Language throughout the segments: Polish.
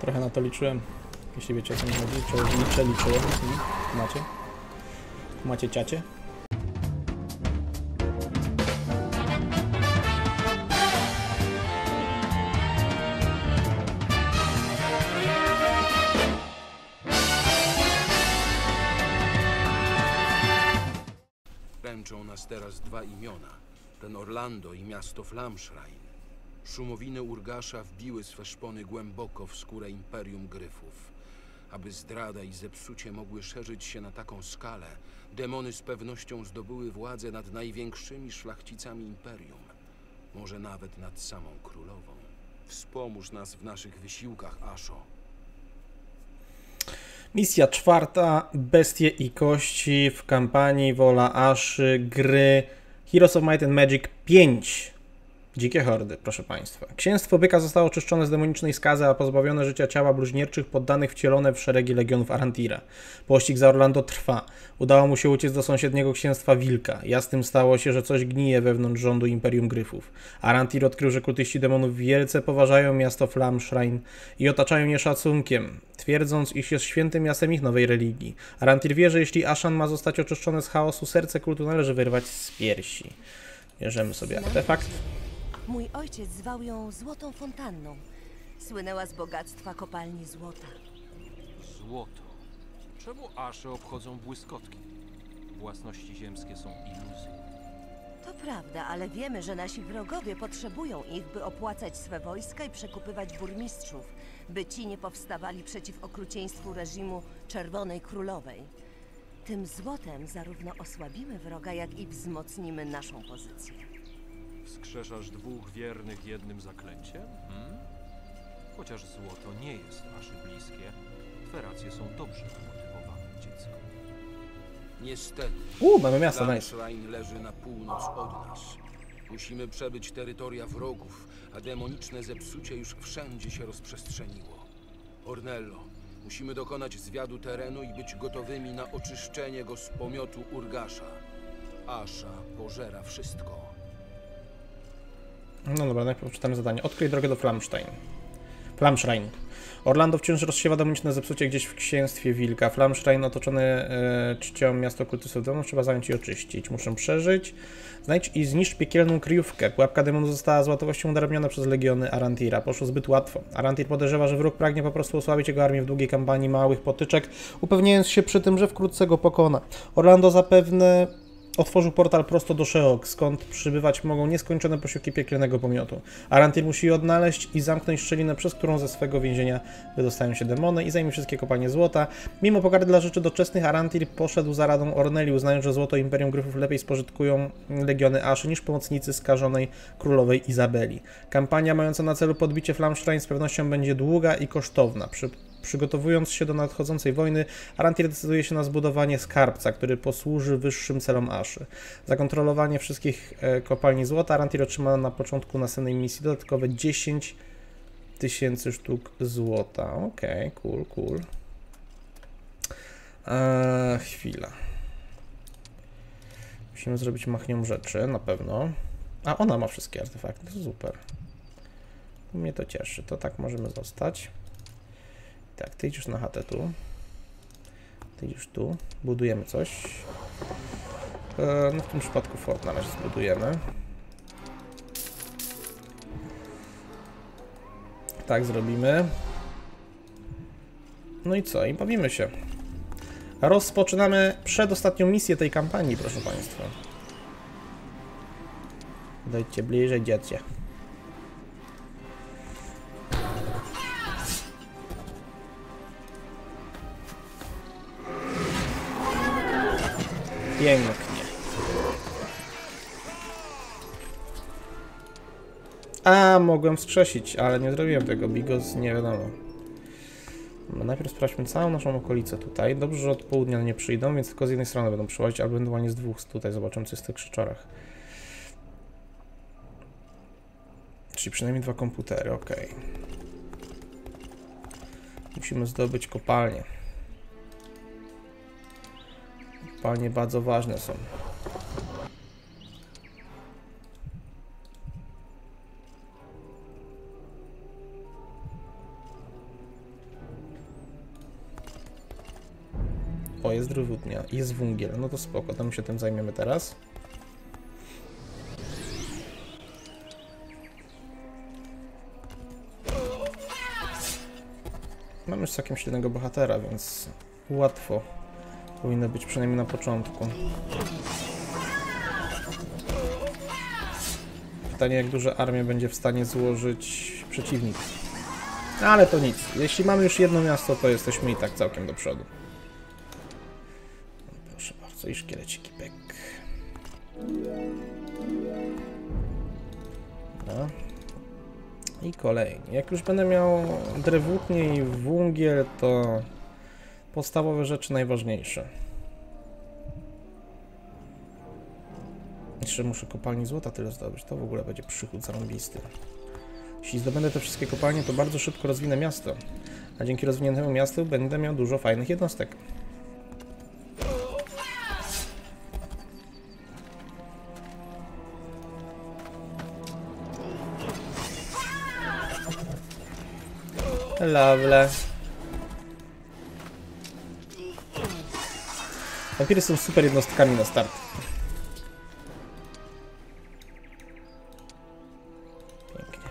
Trochę na to liczyłem. Jeśli wiecie o co mi chodzi, przeliczyłem. Macie ciacie. Męczą nas teraz dwa imiona. Ten Orlando i miasto Flamschrein. Szumowiny Urgasza wbiły swe szpony głęboko w skórę Imperium Gryfów. Aby zdrada i zepsucie mogły szerzyć się na taką skalę, demony z pewnością zdobyły władzę nad największymi szlachcicami Imperium. Może nawet nad samą królową. Wspomóż nas w naszych wysiłkach, Asho. Misja czwarta, Bestie i kości w kampanii Wola Aszy gry Heroes of Might and Magic 5. Dzikie Hordy, proszę Państwa. Księstwo Byka zostało oczyszczone z demonicznej skazy, a pozbawione życia ciała bluźnierczych poddanych wcielone w szeregi Legionów Arantira. Pościg za Orlando trwa. Udało mu się uciec do sąsiedniego księstwa Wilka. Jasnym stało się, że coś gnije wewnątrz rządu Imperium Gryfów. Arantir odkrył, że kultyści demonów wielce poważają miasto Flamschrein i otaczają je szacunkiem, twierdząc, iż jest świętym miastem ich nowej religii. Arantir wie, że jeśli Ashan ma zostać oczyszczone z chaosu, serce kultu należy wyrwać z piersi. Bierzemy sobie artefakt. Mój ojciec zwał ją Złotą Fontanną. Słynęła z bogactwa kopalni złota. Złoto? Czemu Asze obchodzą błyskotki? Własności ziemskie są iluzją. To prawda, ale wiemy, że nasi wrogowie potrzebują ich, by opłacać swe wojska i przekupywać burmistrzów, by ci nie powstawali przeciw okrucieństwu reżimu Czerwonej Królowej. Tym złotem zarówno osłabimy wroga, jak i wzmocnimy naszą pozycję. Wskrzeszasz dwóch wiernych jednym zaklęciem? Chociaż złoto nie jest aż bliskie, twe racje są dobrze umotywowane, dziecko. Niestety, mamy miasto, Flamschrein leży na północ od nas. Musimy przebyć terytoria wrogów, a demoniczne zepsucie już wszędzie się rozprzestrzeniło. Ornello, musimy dokonać zwiadu terenu i być gotowymi na oczyszczenie go z pomiotu Urgasza. Asza pożera wszystko. No dobra, najpierw czytamy zadanie. Odkryj drogę do Flamschrein. Orlando wciąż rozsiewa demoniczne zepsucie gdzieś w księstwie Wilka. Flamschrein otoczone czcią miasto kultystów demonów trzeba zająć i oczyścić. Muszę przeżyć. Znajdź i zniszcz piekielną kryjówkę. Pułapka demonów została z łatwością udaremniona przez legiony Arantira. Poszło zbyt łatwo. Arantir podejrzewa, że wróg pragnie po prostu osłabić jego armię w długiej kampanii małych potyczek, upewniając się przy tym, że wkrótce go pokona. Orlando zapewne otworzył portal prosto do Sheogh, skąd przybywać mogą nieskończone posiłki piekielnego pomiotu. Arantir musi odnaleźć i zamknąć szczelinę, przez którą ze swego więzienia wydostają się demony i zajmie wszystkie kopalnie złota. Mimo pogardy dla rzeczy doczesnych, Arantir poszedł za radą Ornelli, uznając, że złoto Imperium Gryfów lepiej spożytkują legiony Aszy niż pomocnicy skażonej królowej Izabeli. Kampania mająca na celu podbicie Flamschrein z pewnością będzie długa i kosztowna. Przygotowując się do nadchodzącej wojny, Arantir decyduje się na zbudowanie skarbca, który posłuży wyższym celom Aszy. Za kontrolowanie wszystkich kopalni złota Arantir otrzyma na początku następnej misji dodatkowe 10 tysięcy sztuk złota. Okej, cool. Chwila. Musimy zrobić machnią rzeczy, na pewno. A ona ma wszystkie artefakty, to super. Mnie to cieszy, to tak możemy zostać. Tak, ty idziesz na chatę tu. Ty idziesz tu. Budujemy coś. No w tym przypadku fort na razie zbudujemy. Tak zrobimy. No i co? I bawimy się. Rozpoczynamy przedostatnią misję tej kampanii, proszę Państwa. Dajcie bliżej, dziecię. Pięknie. A, mogłem wskrzesić, ale nie zrobiłem tego, bigos, nie wiadomo. No, najpierw sprawdźmy całą naszą okolicę tutaj. Dobrze, że od południa nie przyjdą, więc tylko z jednej strony będą przychodzić, albo ewentualnie z dwóch tutaj. Zobaczymy, co jest w tych krzyczorach. Czyli przynajmniej dwa komputery, ok. Musimy zdobyć kopalnię. Panie, bardzo ważne są. O, jest drewutnia, jest węgiel, no to spoko, to my się tym zajmiemy teraz. Mamy już całkiem silnego bohatera, więc łatwo powinno być, przynajmniej na początku. Pytanie, jak duże armię będzie w stanie złożyć przeciwnik. Ale to nic. Jeśli mamy już jedno miasto, to jesteśmy i tak całkiem do przodu. Proszę bardzo, i szkieleciki pek. Dobra. I kolejny. Jak już będę miał drewutnię i węgiel, to podstawowe rzeczy najważniejsze. Jeszcze muszę kopalni złota tyle zdobyć. To w ogóle będzie przychód zarąbisty. Jeśli zdobędę te wszystkie kopalnie, to bardzo szybko rozwinę miasto. A dzięki rozwiniętemu miastu będę miał dużo fajnych jednostek. Lovely. Wampiry są super jednostkami na start. Pięknie.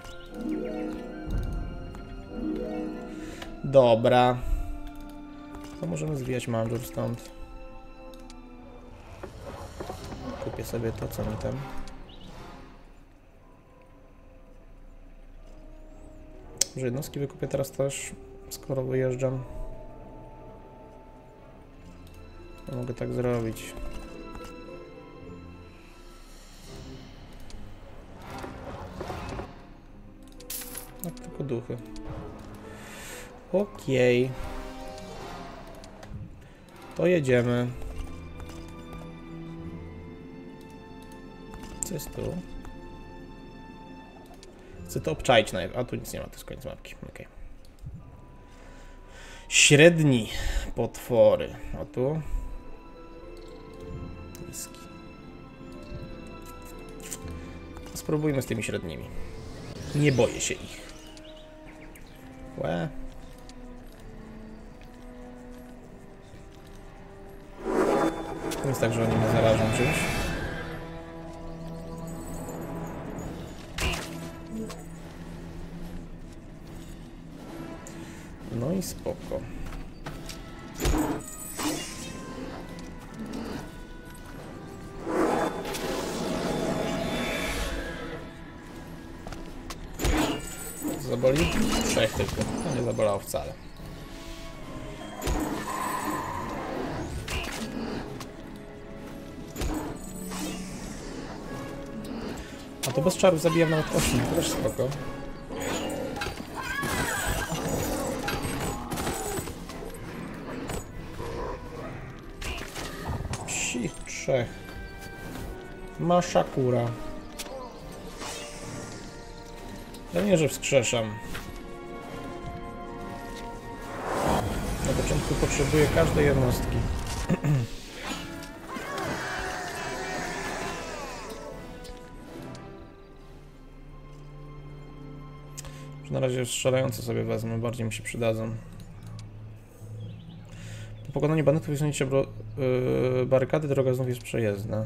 Dobra. To możemy zwijać manżur stąd. Kupię sobie to, co mi tam. Może jednostki wykupię teraz też, skoro wyjeżdżam. To mogę tak zrobić. No tylko duchy. Okej. To jedziemy. Co jest tu? Chcę to obczaić najpierw. A tu nic nie ma, to jest koniec mapki. Okay. Średni potwory. O tu. Niski. Spróbujmy z tymi średnimi. Nie boję się ich. Łe. To jest tak, że oni mnie zarażą czymś. No i spoko. Zaboli? 3 tylko. To nie zabolało wcale. A to bez czarów zabijam nawet 8. To też spoko. Maszakura. Ja nie, że wskrzeszam. Na początku potrzebuję każdej jednostki. Na razie strzelające sobie wezmę, bardziej mi się przydadzą. Po pokonaniu bandytów i usunięcie barykady, droga znów jest przejezdna.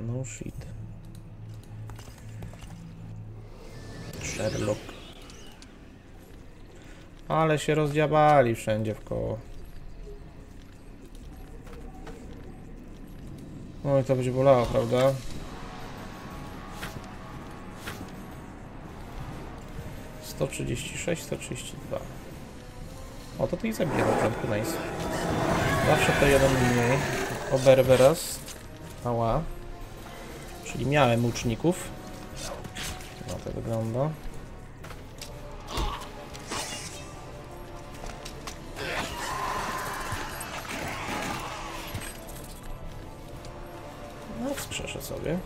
No shit. Sherlock. Ale się rozdziabali wszędzie w koło. Oj, to będzie bolało, prawda? Sto 36, 132. O, to ich zabiję na początku, nice. Zawsze to jeden mniej. Oberwę raz. Mała. Czyli miałem łuczników. No to wygląda. No wskrzeszę sobie.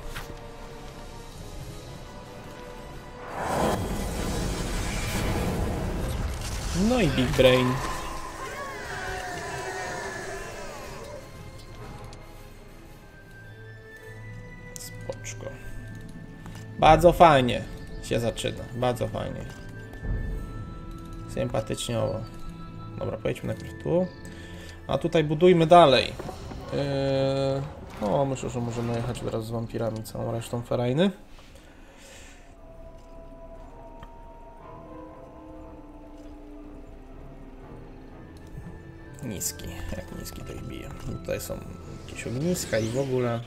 No i Big Brain. Bardzo fajnie się zaczyna, bardzo fajnie. Sympatyczniowo. Dobra, pojedźmy najpierw tu. A tutaj budujmy dalej. No, myślę, że możemy jechać teraz z wampirami całą resztą ferajny. Niski, jak niski to ich bije. I tutaj są jakieś ogniska i w ogóle.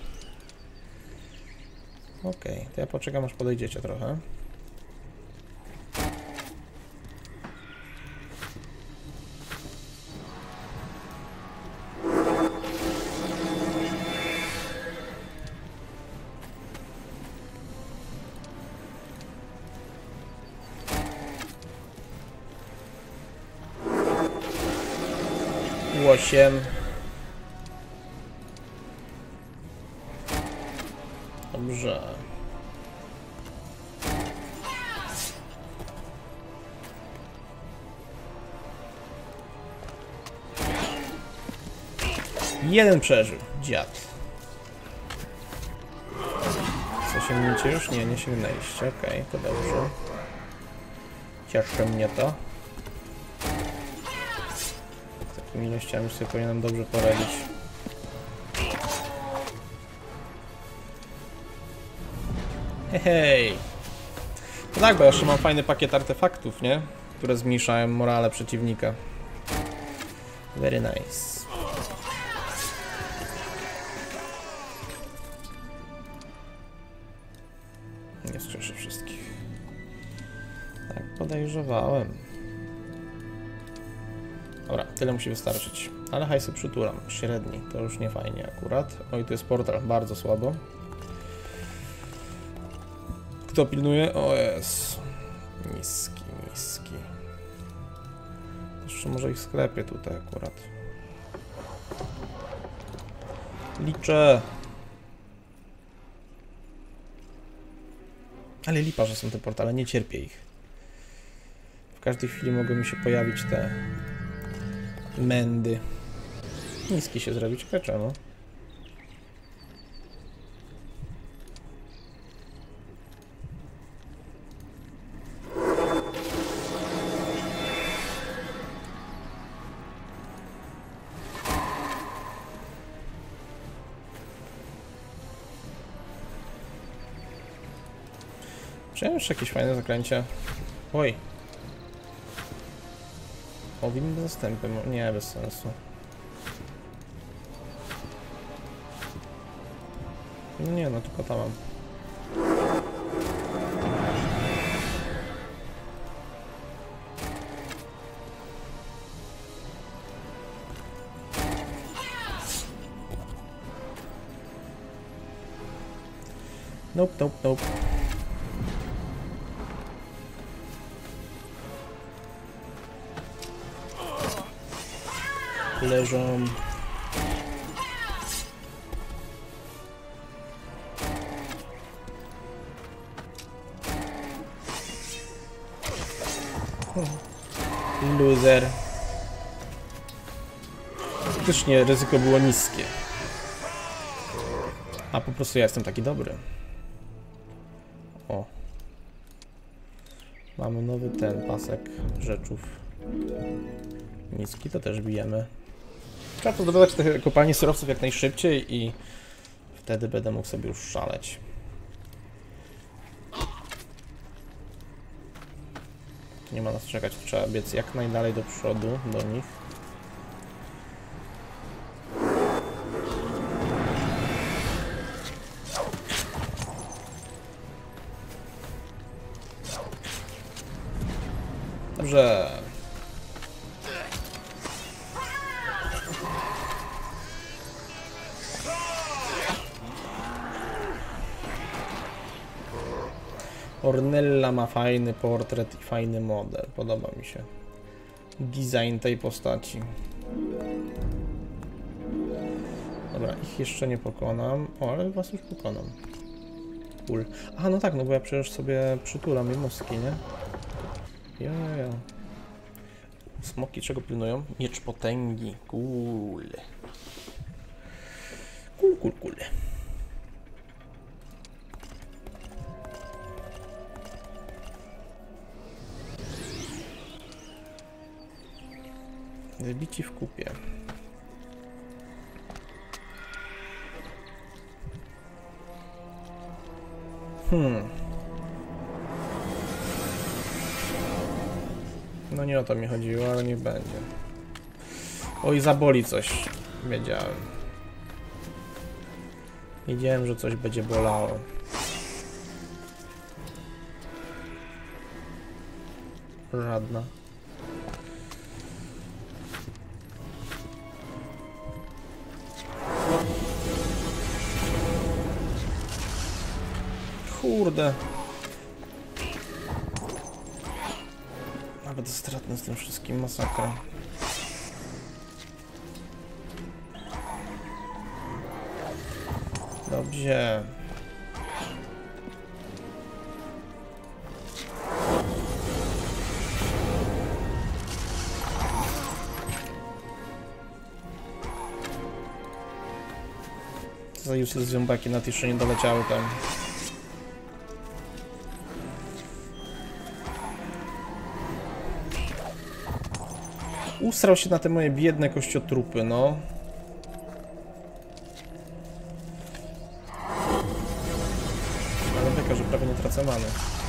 Okej, to ja poczekam, aż podejdziecie trochę. Dobrze. Jeden przeżył, dziad. Sięgnięcie już? Nie, nie sięgnęliście. Okej, to dobrze. Cieszy mnie to. Ilościami sobie powinienem dobrze poradzić. Hej! No tak, bo ja jeszcze mam fajny pakiet artefaktów, nie? Które zmniejszają morale przeciwnika. Very nice. Nie strzeszę wszystkich. Tak, podejrzewałem. Dobra, tyle musi wystarczyć. Ale hajsy przytulam, średni, to już nie fajnie akurat. No i tu jest portal, bardzo słabo. Kto pilnuje? O jest. Niski, niski. Jeszcze może ich sklepie tutaj akurat. Liczę. Ale lipa, że są te portale, nie cierpię ich. W każdej chwili mogą mi się pojawić te... mędy. Niski się zrobić, czemu? Czy jeszcze jakieś fajne zaklęcie? Oj. Powinny zastępy, nie, bez sensu. Nie, no tylko tam mam. Nope, nope, nope. Leżą. Loser. Faktycznie ryzyko było niskie. A po prostu ja jestem taki dobry. O. Mamy nowy ten pasek rzeczów. Niski to też bijemy. Trzeba to dodać do kopalni surowców jak najszybciej i wtedy będę mógł sobie już szaleć. Nie ma nas czekać, trzeba biec jak najdalej do przodu, do nich. Dobrze. Ornella ma fajny portret i fajny model. Podoba mi się design tej postaci. Dobra, ich jeszcze nie pokonam. O, ale was już pokonam. Cool. A, no tak, no bo ja przecież sobie przytulam i mostki, nie? Ja. Smoki czego pilnują? Miecz potęgi. Cool. Cool. Wybici w kupie. No nie o to mi chodziło, ale niech będzie. Oj, zaboli coś. Wiedziałem. Wiedziałem, że coś będzie bolało. Żadna. Kurde. Nawet stratny z tym wszystkim, masakra. Dobrze. Zajusy z zębaki na jeszcze nie doleciały tam. Usrał się na te moje biedne kościotrupy, no. Ale wieka, że prawie nie tracę many.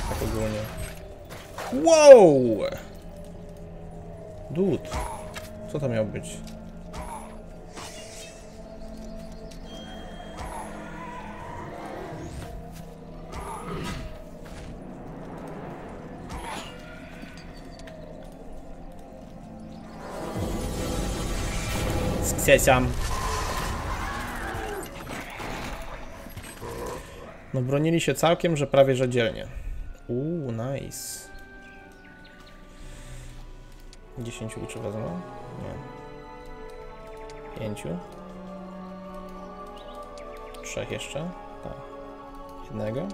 Tak ogólnie. Wow! Dude. Co to miał być? No bronili się całkiem, że prawie że dzielnie. Uuu, nice. 10 łuczy wezmę? Nie. 5. 3 jeszcze? Tak. 1.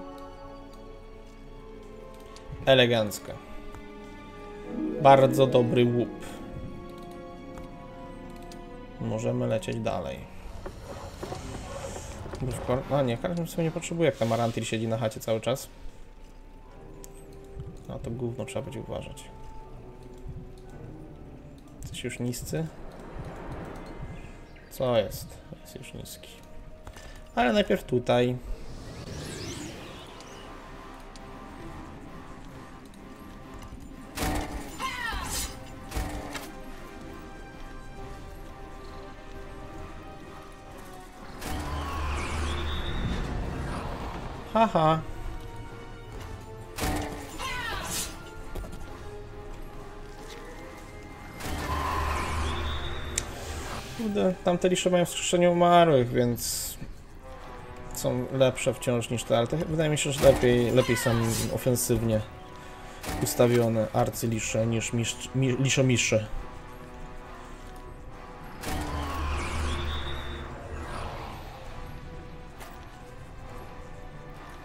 Elegancko. Bardzo dobry łup. Możemy lecieć dalej. A nie, kartę w sumie nie potrzebuję, jak tam Arantir siedzi na chacie cały czas. A to gówno trzeba będzie uważać. Jesteś już niscy? Co jest? Jest już niski. Ale najpierw tutaj. Haha. Kurde, tamte lisze mają wskrzeszenie umarłych, więc są lepsze wciąż niż te, ale to wydaje mi się, że lepiej są ofensywnie ustawione arcylisze niż liszomisze.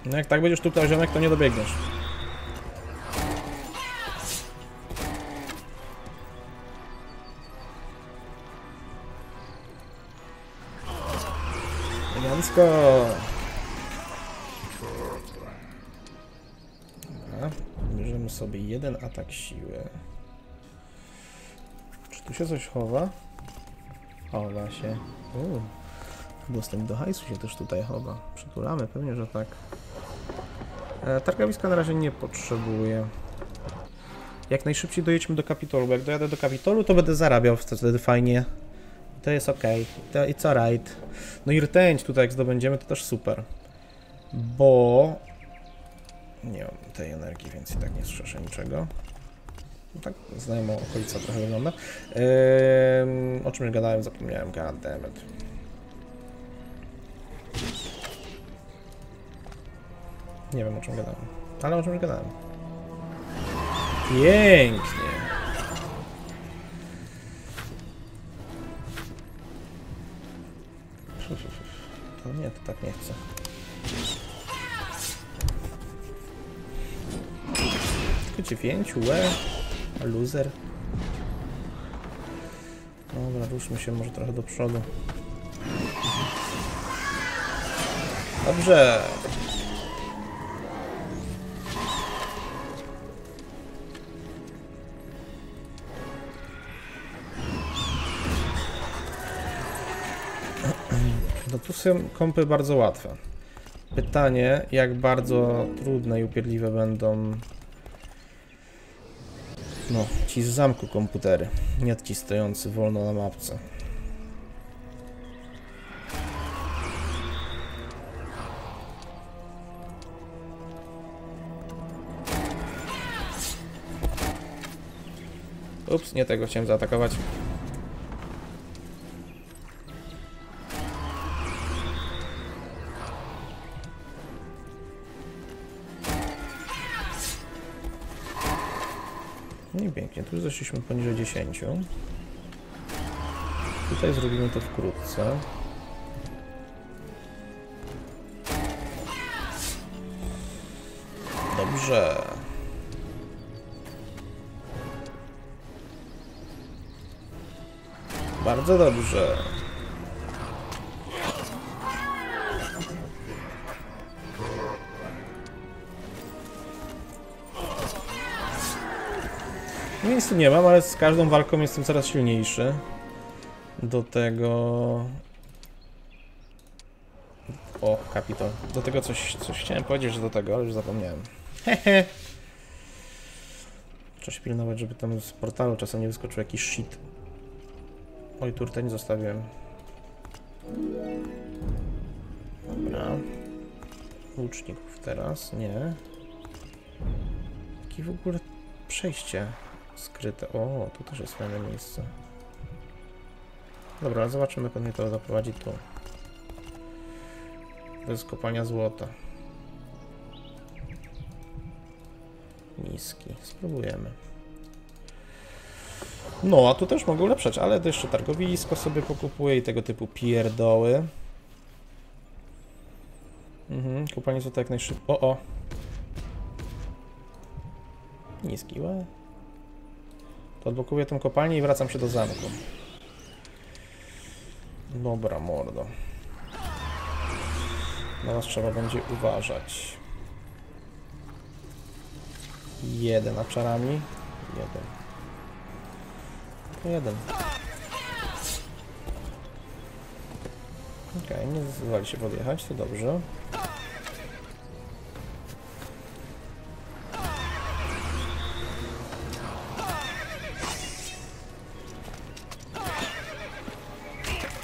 No jak tak będziesz tu ziomek, to nie dobiegniesz. Elegancko. Dobra, bierzemy sobie jeden atak siły. Czy tu się coś chowa? Chowa się. Dostęp do hajsu się też tutaj chowa. Przytulamy, pewnie, że tak. Targowiska na razie nie potrzebuję. Jak najszybciej dojedźmy do Kapitolu, bo jak dojadę do Kapitolu, to będę zarabiał wtedy fajnie. To jest ok. To it's alright. No i rtęć tutaj jak zdobędziemy, to też super. Bo... nie mam tej energii, więc i tak nie słyszę niczego. No tak, znajomo okolica trochę wygląda. O czym już gadałem, zapomniałem. God damn it. Nie wiem, o czym gadałem, ale o czym gadałem. Pięknie! To nie, to tak nie chcę. Tylko 9, łe, loser. Dobra, ruszmy się może trochę do przodu. Dobrze! Tu są kompy bardzo łatwe. Pytanie, jak bardzo trudne i upierdliwe będą no, ci z zamku komputery, nie ci stojący wolno na mapce. Ups, nie tego chciałem zaatakować. Nie pięknie, tu już zeszliśmy poniżej 10. Tutaj zrobimy to wkrótce. Dobrze. Bardzo dobrze. Nic tu nie mam, ale z każdą walką jestem coraz silniejszy. Do tego... O, kapitol. Do tego coś chciałem powiedzieć, że do tego, ale już zapomniałem. Hehe. Trzeba się pilnować, żeby tam z portalu czasem nie wyskoczył jakiś shit. Oj, turtę nie zostawiłem. Dobra. Łuczników teraz, nie. Taki w ogóle przejście skryte. O, tu też jest fajne miejsce. Dobra, ale zobaczymy, jak on mnie to zaprowadzi tu. To jest kopalnia złota. Miski. Spróbujemy. No, a tu też mogę ulepszać, ale to jeszcze targowisko sobie pokupuję i tego typu pierdoły. Mhm, kopalnie złota jak najszybciej. O, o! Niski łe. To odblokuję tą kopalnię i wracam się do zamku. Dobra, mordo. Na nas trzeba będzie uważać. Jeden czarami. Jeden. Okej, nie zdecydowali się podjechać, to dobrze.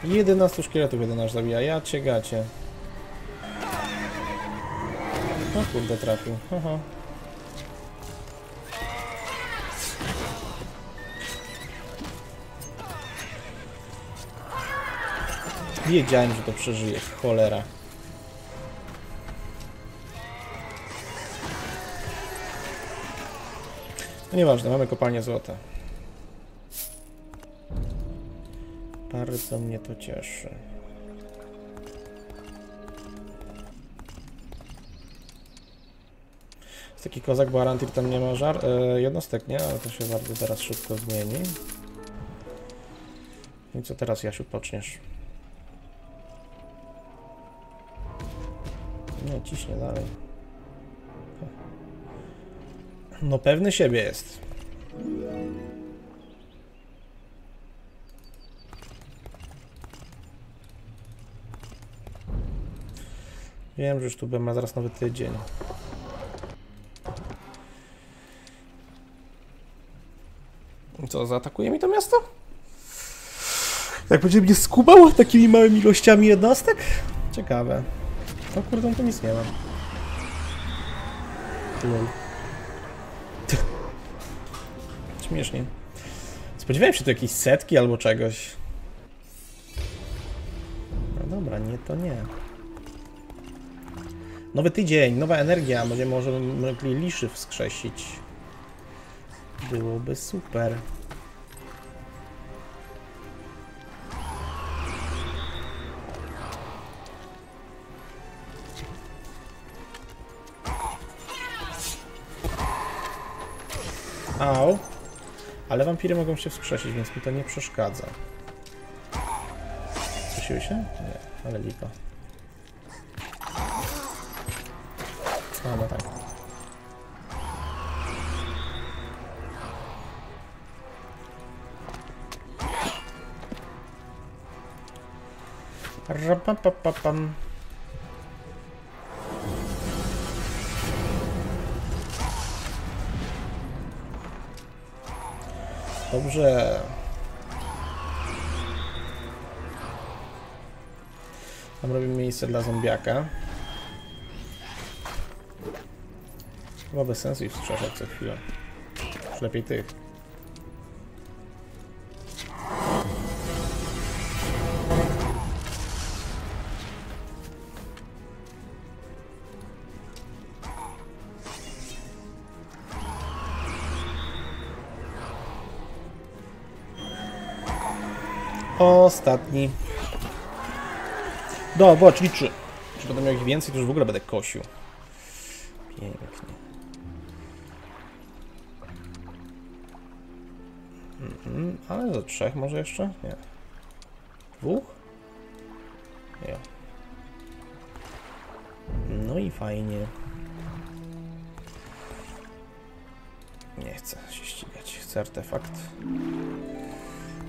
Jedenastu szkieletów jeden aż zabija, ja cię gacie. No kurde, trafił, aha. Wiedziałem, że to przeżyje, cholera. No nieważne, mamy kopalnię złota. Bardzo mnie to cieszy. Jest taki kozak, bo Arantir tam nie ma jednostek, nie? Ale to się bardzo teraz szybko zmieni. I co teraz, Jasiu, poczniesz? Nie, ciśnie dalej. No pewny siebie jest. Wiem, że już tu będę zaraz nowy tydzień. Co, zaatakuje mi to miasto? Jak będzie mnie skubał takimi małymi ilościami jednostek? Ciekawe. O kurde, on to nic nie ma. Śmiesznie. Spodziewałem się tu jakiejś setki albo czegoś. No dobra, nie to nie. Nowy tydzień, nowa energia, będzie może mogli liszy wskrzesić. Byłoby super. Au. Ale wampiry mogą się wskrzesić, więc mi to nie przeszkadza. Wskrzesiły się? Nie, ale lipa. A, no tak. Rapapapam. Dobrze. Tam robimy miejsce dla zombiaka. Chyba bez sensu ich strzelać co chwilę. Już lepiej tych. Ostatni. Dobra, czyli 3. Czy będę miał ich więcej, to już w ogóle będę kosił. Pięknie. Ale do 3 może jeszcze? Nie. 2? Nie. No i fajnie. Nie chcę się ścigać. Chcę artefakt.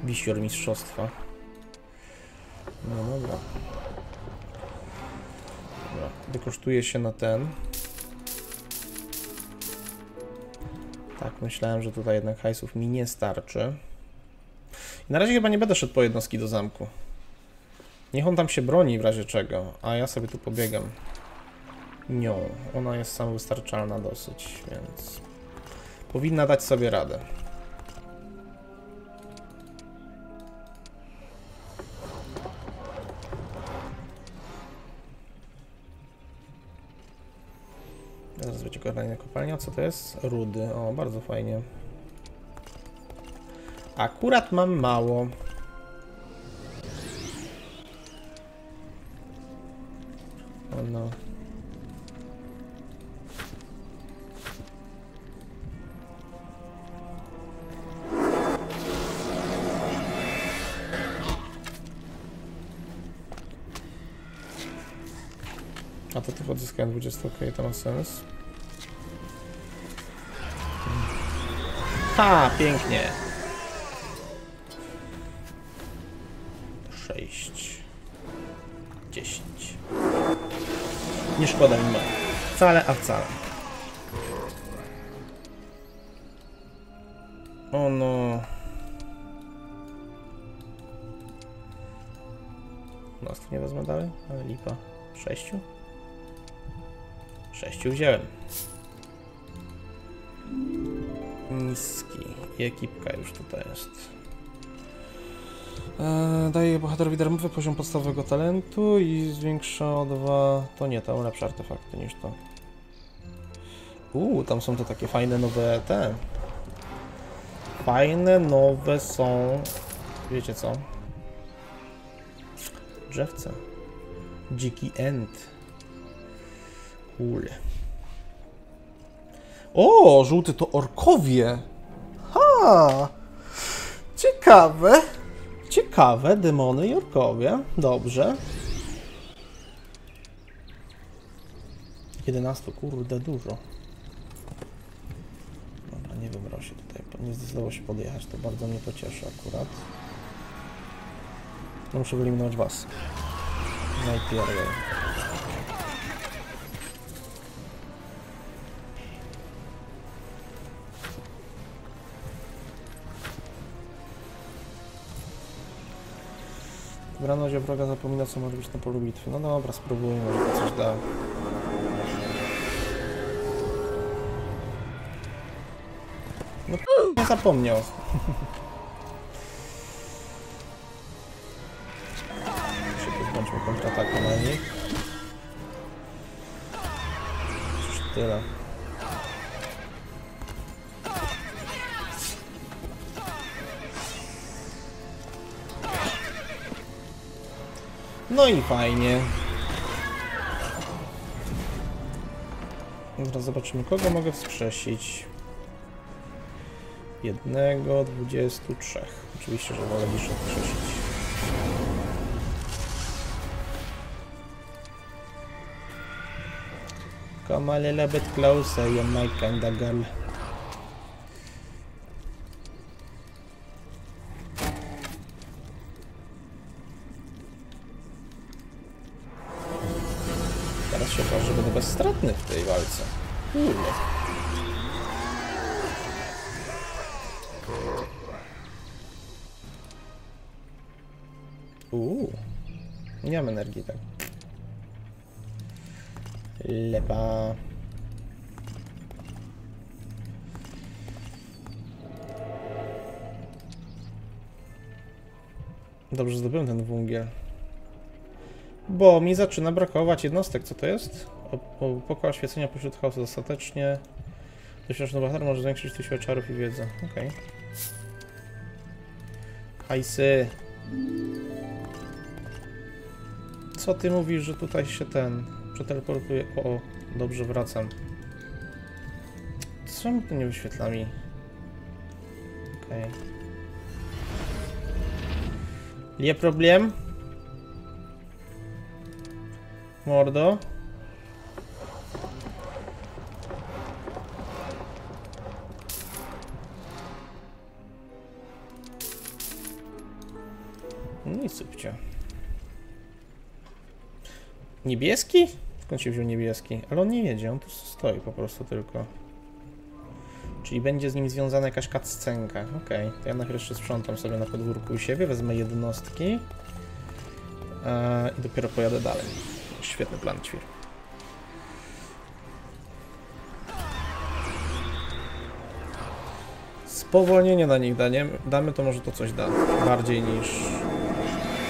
Wisior mistrzostwa. No dobra. Dobra, wykosztuje się na ten. Tak, myślałem, że tutaj jednak hajsów mi nie starczy. I na razie chyba nie będę szedł po jednostki do zamku. Niech on tam się broni w razie czego, a ja sobie tu pobiegam. Nią, ona jest samowystarczalna dosyć, więc powinna dać sobie radę. Zaraz będzie kolejna kopalnia. Co to jest? Rudy. O, bardzo fajnie. Akurat mam mało. O no. A to tych odzyskałem 20, okej, to ma sens. Ha, pięknie. 6 10. Nie szkoda mi mało. Wcale, a wcale. O no. No, to nie wezmę dalej, ale lipa. 6 wziąłem. Niski. I ekipka już tutaj jest. Daje bohaterowi darmowy poziom podstawowego talentu i zwiększa o 2... To nie, to lepsze artefakty niż to. Tam są te takie fajne nowe te. Fajne nowe są... Wiecie co? Drzewce. Dziki End. Cool. O, żółty to orkowie. Ha! Ciekawe. Ciekawe, demony i orkowie. Dobrze. 11, kurde, dużo. Dobra, nie wybrał się tutaj, nie zdecydował się podjechać, to bardzo mnie to cieszy akurat. No, muszę wyeliminować was. Najpierw. Wybrano się wroga, zapomina co może być na polu bitwy. No dobra, spróbujmy, może to coś da. No nie zapomniał. Włączmy kontrataku na nich. Już tyle. No i fajnie. Teraz zobaczymy, kogo mogę wskrzesić. 1, 23. Oczywiście, że wolę niż wskrzesić. Come a little bit closer, you're my kinda girl. Stratny w tej walce. Kurde. Nie mam energii, tak. Lewa. Dobrze, zdobyłem ten węgiel. Bo mi zaczyna brakować jednostek. Co to jest? Pokoła świecenia pośród chaosu. Dostatecznie doświadczony bohater może zwiększyć tu siłę czarów i wiedzę. Okej. Hajsy. Co ty mówisz, że tutaj się ten przeteleportuje? O, dobrze, wracam. Co mi tu nie wyświetla mi? Okej. Nie problem. Mordo. Nie sypcie. Niebieski? Skąd się wziął niebieski? Ale on nie jedzie, on tu stoi po prostu tylko. Czyli będzie z nim związana jakaś cutscenka. Okej, to ja najpierw jeszcze sprzątam sobie na podwórku u siebie, wezmę jednostki i dopiero pojadę dalej. Świetny plan, ćwir. Spowolnienie na nich damy, to może to coś da. Bardziej niż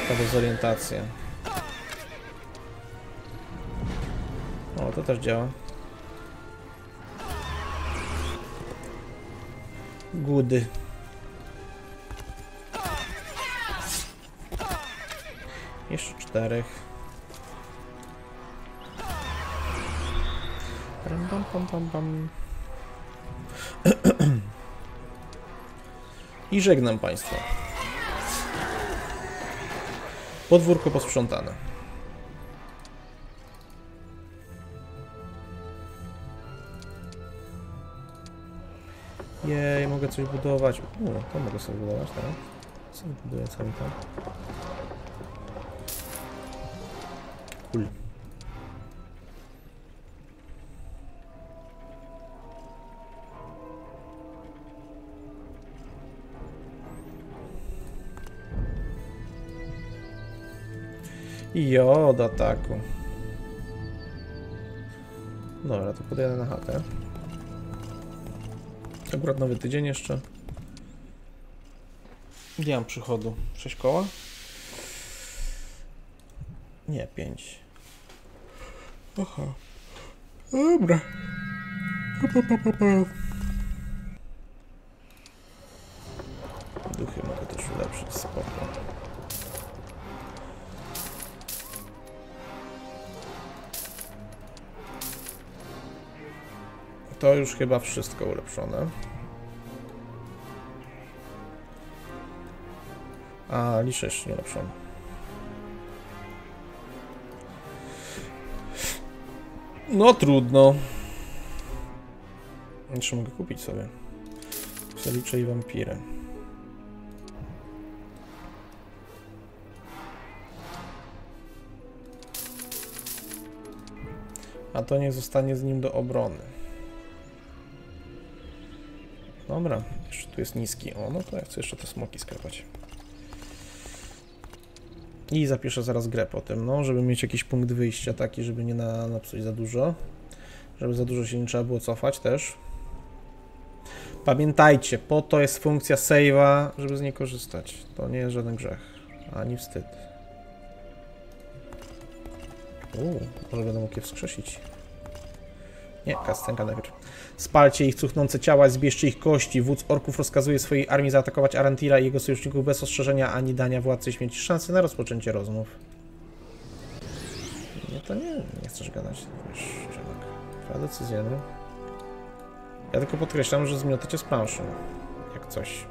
ta dezorientacja. O, to też działa. Good. Jeszcze czterech. Pam, pam, pam, pam. I żegnam państwa. Podwórko posprzątane. Jej, mogę coś budować. To mogę sobie budować, tak? Co buduję cały tam? Cool. I od ataku. Dobra, to podjadę na chatę. Akurat nowy tydzień jeszcze. Gdzie mam przychodu? 6 koła? Nie, 5. Aha. Dobra. Duchy mogę też ulepszyć, spoko. To już chyba wszystko ulepszone. A, liczę jeszcze nie ulepszone. No trudno. Jeszcze mogę kupić sobie. Liczę i wampirę. A to nie zostanie z nim do obrony. Dobra, jeszcze tu jest niski. O, no to ja chcę jeszcze te smoki sklepać. I zapiszę zaraz grę potem, no, żeby mieć jakiś punkt wyjścia taki, żeby nie napsuć za dużo. Żeby za dużo się nie trzeba było cofać też. Pamiętajcie, po to jest funkcja save'a, żeby z niej korzystać. To nie jest żaden grzech, ani wstyd. Może będę mógł je wskrzesić. Nie, kastenka najpierw. Spalcie ich cuchnące ciała, zbierzcie ich kości. Wódz orków rozkazuje swojej armii zaatakować Arantira i jego sojuszników bez ostrzeżenia ani dania władcy śmierci szansy na rozpoczęcie rozmów. No to nie chcesz gadać. Twoja decyzja, no. Ja tylko podkreślam, że zmiotacie z planszy. Jak coś.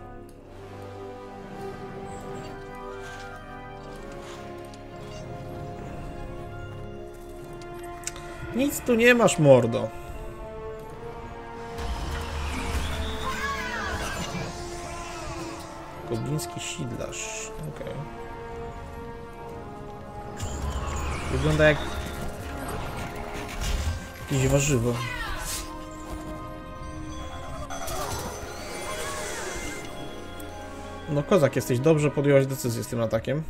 Nic tu nie masz, mordo. Gobliński sidlarz. Okej. Wygląda jak jakieś warzywo. No kozak, jesteś, dobrze podjąłeś decyzję z tym atakiem.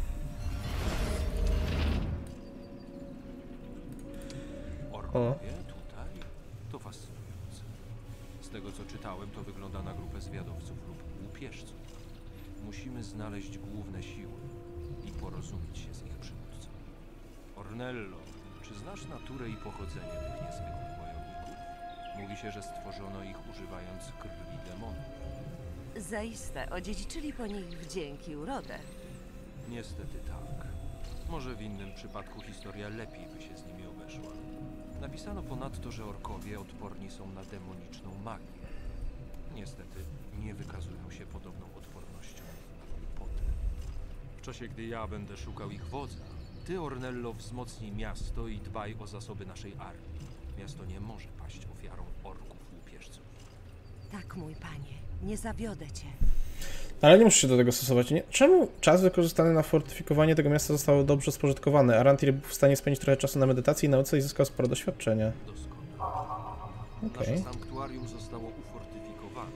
musimy znaleźć główne siły i porozumieć się z ich przywódcą. Ornello, czy znasz naturę i pochodzenie tych niezwykłych wojowników? Mówi się, że stworzono ich używając krwi demonów. Zaiste, odziedziczyli po nich wdzięk i urodę. Niestety tak. Może w innym przypadku historia lepiej by się z nimi obeszła. Napisano ponadto, że orkowie odporni są na demoniczną magię. Niestety nie wykazują się podobną odpornością na głupoty. W czasie, gdy ja będę szukał ich wodza, ty, Ornello, wzmocnij miasto i dbaj o zasoby naszej armii. Miasto nie może paść ofiarą orków łupieżców. Tak, mój panie, nie zawiodę cię. Ale nie musisz się do tego stosować. Nie? Czemu czas wykorzystany na fortyfikowanie tego miasta został dobrze spożytkowany? Arantir był w stanie spędzić trochę czasu na medytacji i nauce i zyskał sporo doświadczenia. Nasze sanktuarium zostało ufortyfikowane.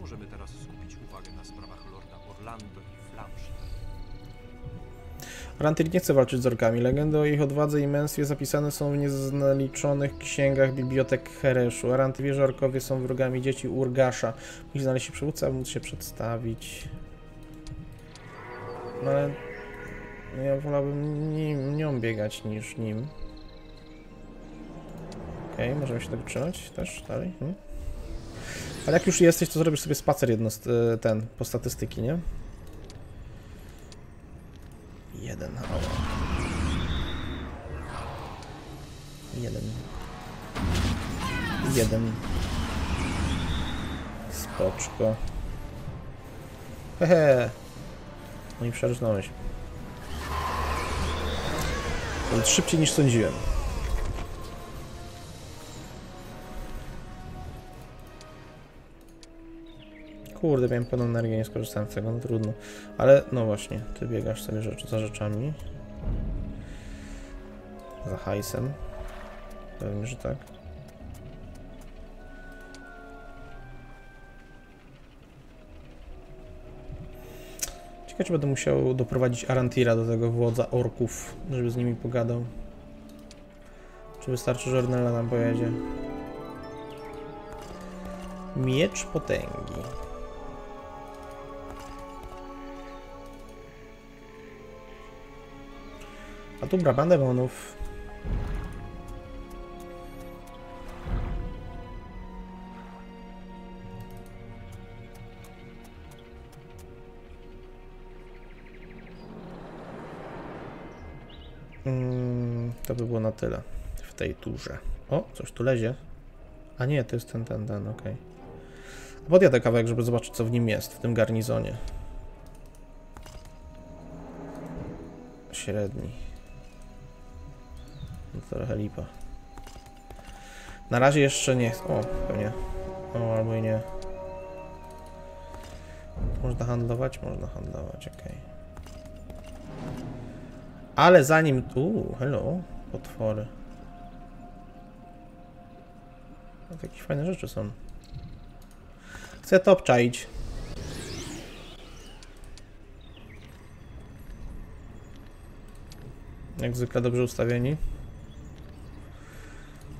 Możemy teraz skupić uwagę na sprawach lorda Orlando i Flamschrein. Arantir nie chce walczyć z orkami. Legendy o ich odwadze i męstwie zapisane są w nieznaliczonych księgach bibliotek Hereszu. Arantir wie, że orkowie są wrogami dzieci Urgasza. Musi znaleźć się przywódca, aby móc się przedstawić. No ale ja wolałbym nią biegać niż nim. Okej, możemy się tego trzymać też dalej. Ale jak już jesteś, to zrobisz sobie spacer po statystyki, nie? Jeden. Spoczko. Hehe. No i przerżnąłeś. Szybciej niż sądziłem. Kurde, miałem pełną energię, nie skorzystałem z tego, no trudno. Ale no właśnie, ty biegasz sobie za rzeczami. Za hajsem. Pewnie, że tak. Ciekawe, czy będę musiał doprowadzić Arantira do tego wodza orków, żeby z nimi pogadał. Czy wystarczy, że Ornella nam pojedzie? Miecz potęgi. A tu braban demonów. To by było na tyle w tej turze. O, coś tu lezie. A nie, to jest ten, okej. Podjadę kawałek, żeby zobaczyć, co w nim jest, w tym garnizonie. Średni. No to trochę lipa. Na razie jeszcze nie... O, pewnie. O, albo i nie. Można handlować? Można handlować, okej. Ale zanim... hello, potwory. No, takie fajne rzeczy są. Chcę to obczaić. Jak zwykle dobrze ustawieni.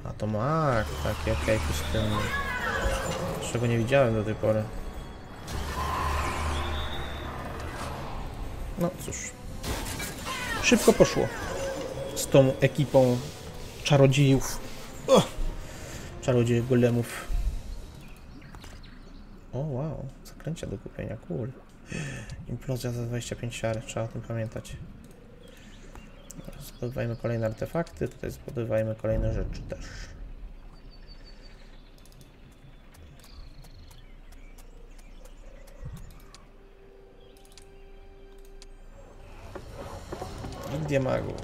A to mak, taki okej, pustynny. Czego nie widziałem do tej pory. No cóż. Szybko poszło. Z tą ekipą czarodziejów. Czarodziejów golemów. O, wow, zaklęcia do kupienia, cool. Implozja za 25 siar, trzeba o tym pamiętać. Zdobywajmy kolejne artefakty, tutaj zdobywajmy kolejne rzeczy też. Gdzie magów?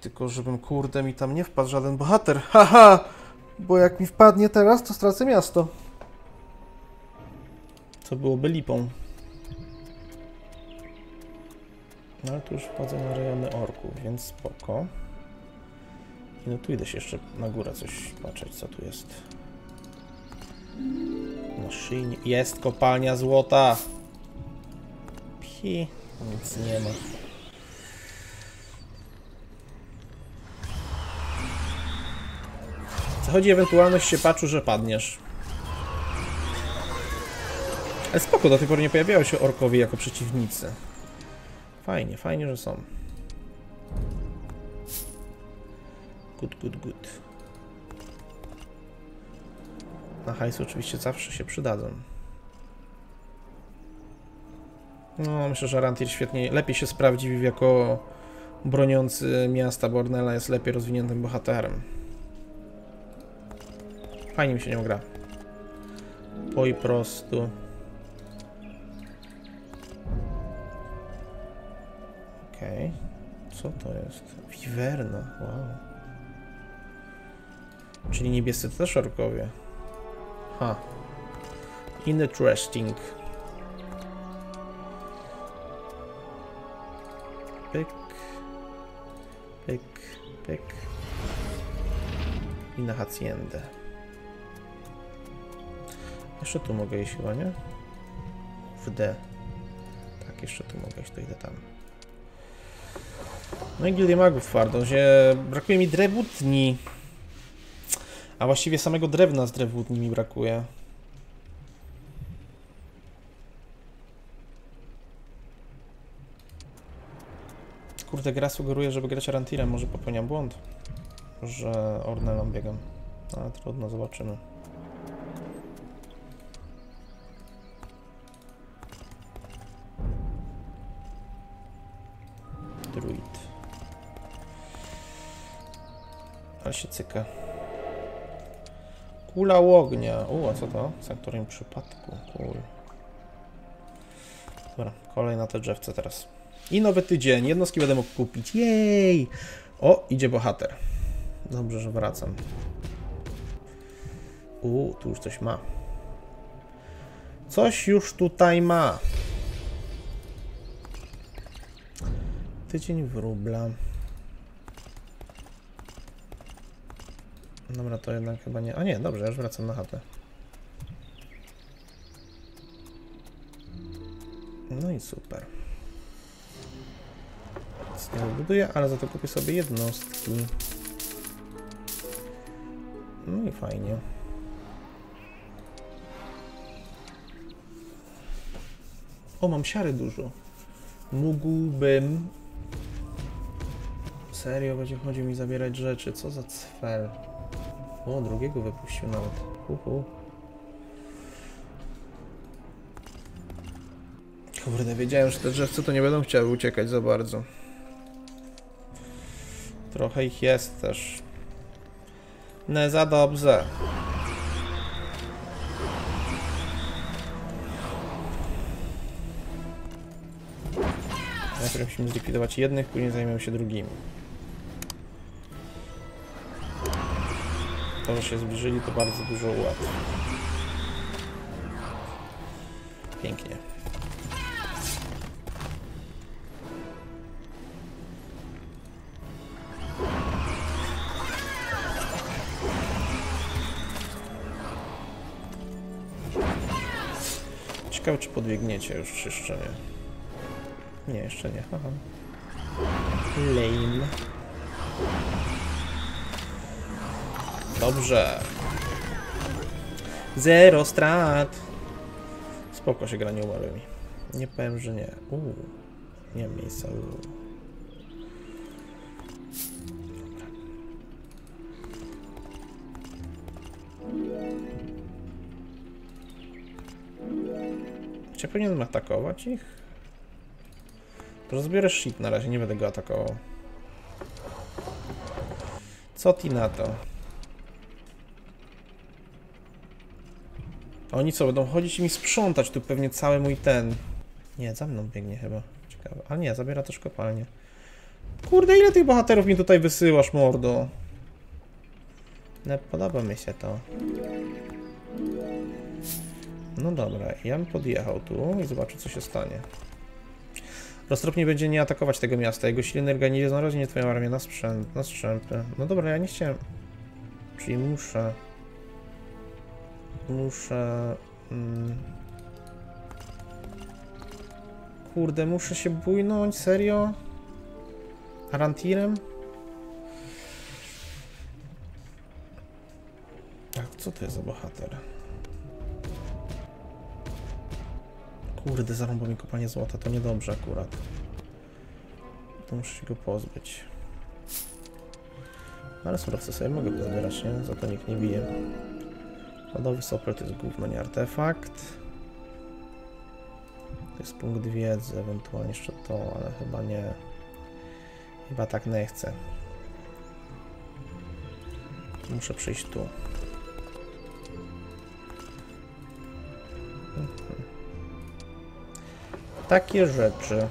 Tylko żebym, kurde, mi tam nie wpadł żaden bohater, haha! Bo jak mi wpadnie teraz, to stracę miasto. Co byłoby lipą. No ale tu już wchodzę na rejony orków, więc spoko. I no tu idę się jeszcze na górę coś patrzeć, co tu jest. Na szyjnie... Jest kopalnia złota! Pi... Nic nie ma. Chodzi ewentualność się patrzy, że padniesz. Ale spoko, do tej pory nie pojawiały się orkowie jako przeciwnicy. Fajnie, fajnie, że są. Good, good, good. Na hajsu oczywiście zawsze się przydadzą. No, myślę, że Arantir świetnie, lepiej się sprawdził jako broniący miasta, bo Ornella jest lepiej rozwiniętym bohaterem. Fajnie mi się nią gra. Po i prostu. Okej. Co to jest? Wiwerna. Wow. Czyli niebiescy to też orkowie. Ha. Interesting. Pyk. Pyk. Pyk. I na haciendę. Jeszcze tu mogę iść chyba, nie? W D. Tak, jeszcze tu mogę iść, to idę tam. No i gildię magów twardą, że brakuje mi drewutni. A właściwie samego drewna z drewutni mi brakuje. Kurde, gra sugeruje, żeby grać Arantirem. Może popełniam błąd, że Ornellą biegam. Ale trudno, zobaczymy. Druid. Ale się cyka. Kula ognia. A co to? W którym przypadku? Cool. Dobra, kolej na te drzewce teraz. I nowy tydzień. Jednostki będę mógł kupić. Jej! O, idzie bohater. Dobrze, że wracam. Tu już coś ma. Coś już tutaj ma. Tydzień wróbla. Dobra, to jednak chyba nie... A nie, dobrze, ja już wracam na chatę. No i super. Nic nie wybuduję, ale za to kupię sobie jednostki. No i fajnie. O, mam siary dużo. Mógłbym... Serio będzie chodził mi zabierać rzeczy. Co za cfel. O, drugiego wypuścił nawet. Kurde, wiedziałem, że te drzewce to nie będą chciały uciekać za bardzo. Trochę ich jest też. Nie za dobrze. Najpierw musimy zlikwidować jednych, później zajmiemy się drugimi. To, że się zbliżyli, to bardzo dużo ułatwi. Pięknie. Ciekawe, czy podbiegniecie już, czy jeszcze nie. Nie, jeszcze nie. Haha. Lame. Dobrze. Zero strat. Spoko się gra nieumarłymi. Nie powiem, że nie. Nie ma miejsca. Dobra. Czy powinienem atakować ich? To zbiorę shit na razie, nie będę go atakował. Co ty na to? Oni co, będą chodzić i mi sprzątać tu pewnie cały mój ten. Nie, za mną biegnie chyba. Ciekawe. A nie, zabiera też kopalnię. Kurde, ile tych bohaterów mi tutaj wysyłasz, mordo? Nie podoba mi się to. No dobra, ja bym podjechał tu i zobaczył, co się stanie. Roztropnie będzie nie atakować tego miasta. Jego silny organizm znalazł nie twoją armię na strzępy. No dobra, ja nie chciałem... Czyli muszę... Kurde, muszę się bójnąć? Serio? Arantirem? Tak, co to jest za bohater? Kurde, zarąbał mi kopalnię złota, to niedobrze akurat. To muszę się go pozbyć. Ale surowce sobie mogę pozbierać, nie? Za to nikt nie bije. Ładowy sopel to jest gówno, nie artefakt. To jest punkt wiedzy, ewentualnie jeszcze to, ale chyba nie. Chyba tak nie chcę. Muszę przyjść tu. Takie rzeczy.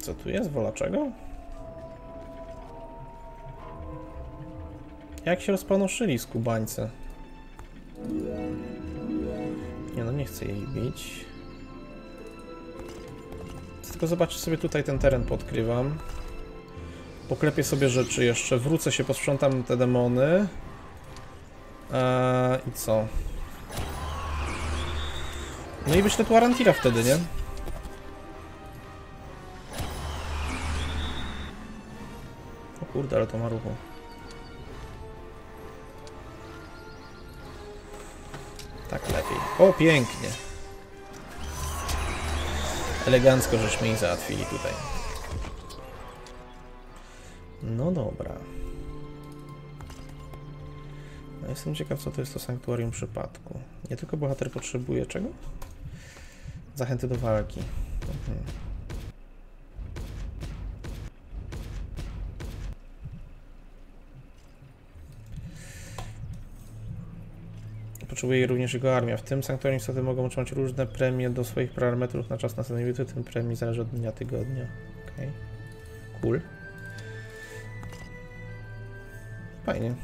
Co tu jest? Wola czego? Jak się rozpanoszyli skubańcy? Nie no, nie chcę jej bić. Tylko zobaczcie sobie tutaj ten teren podkrywam. Poklepię sobie rzeczy jeszcze, wrócę się, posprzątam te demony. I co? No i wyślę tu Arantira wtedy, nie? O kurde, ale to ma ruchu. Tak lepiej. O, pięknie. Elegancko żeśmy ich załatwili tutaj. No dobra. No jestem ciekaw, co to jest to sanktuarium przypadku. Nie tylko bohater potrzebuje czego? Zachęty do walki. Mhm. Potrzebuje również jego armia. W tym sanktuarium niestety mogą otrzymać różne premie do swoich parametrów na czas następnej bitwy. Tym premii zależy od dnia tygodnia. Okej. Okay. Cool. Fajnie.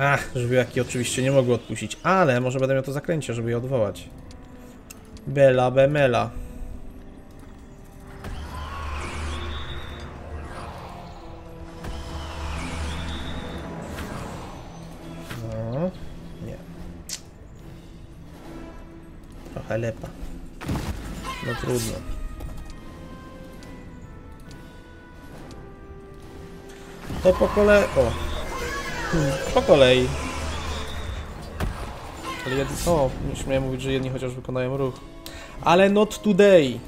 Ach, żywiołaki oczywiście nie mogły odpuścić, ale może będę miał to zaklęcie, żeby je odwołać. Bela Bemela. No, nie. Trochę lepa. No trudno. To po kolei... O! Po kolei. Ale jedni... O, śmiałem mówić, że jedni chociaż wykonają ruch. Ale not today!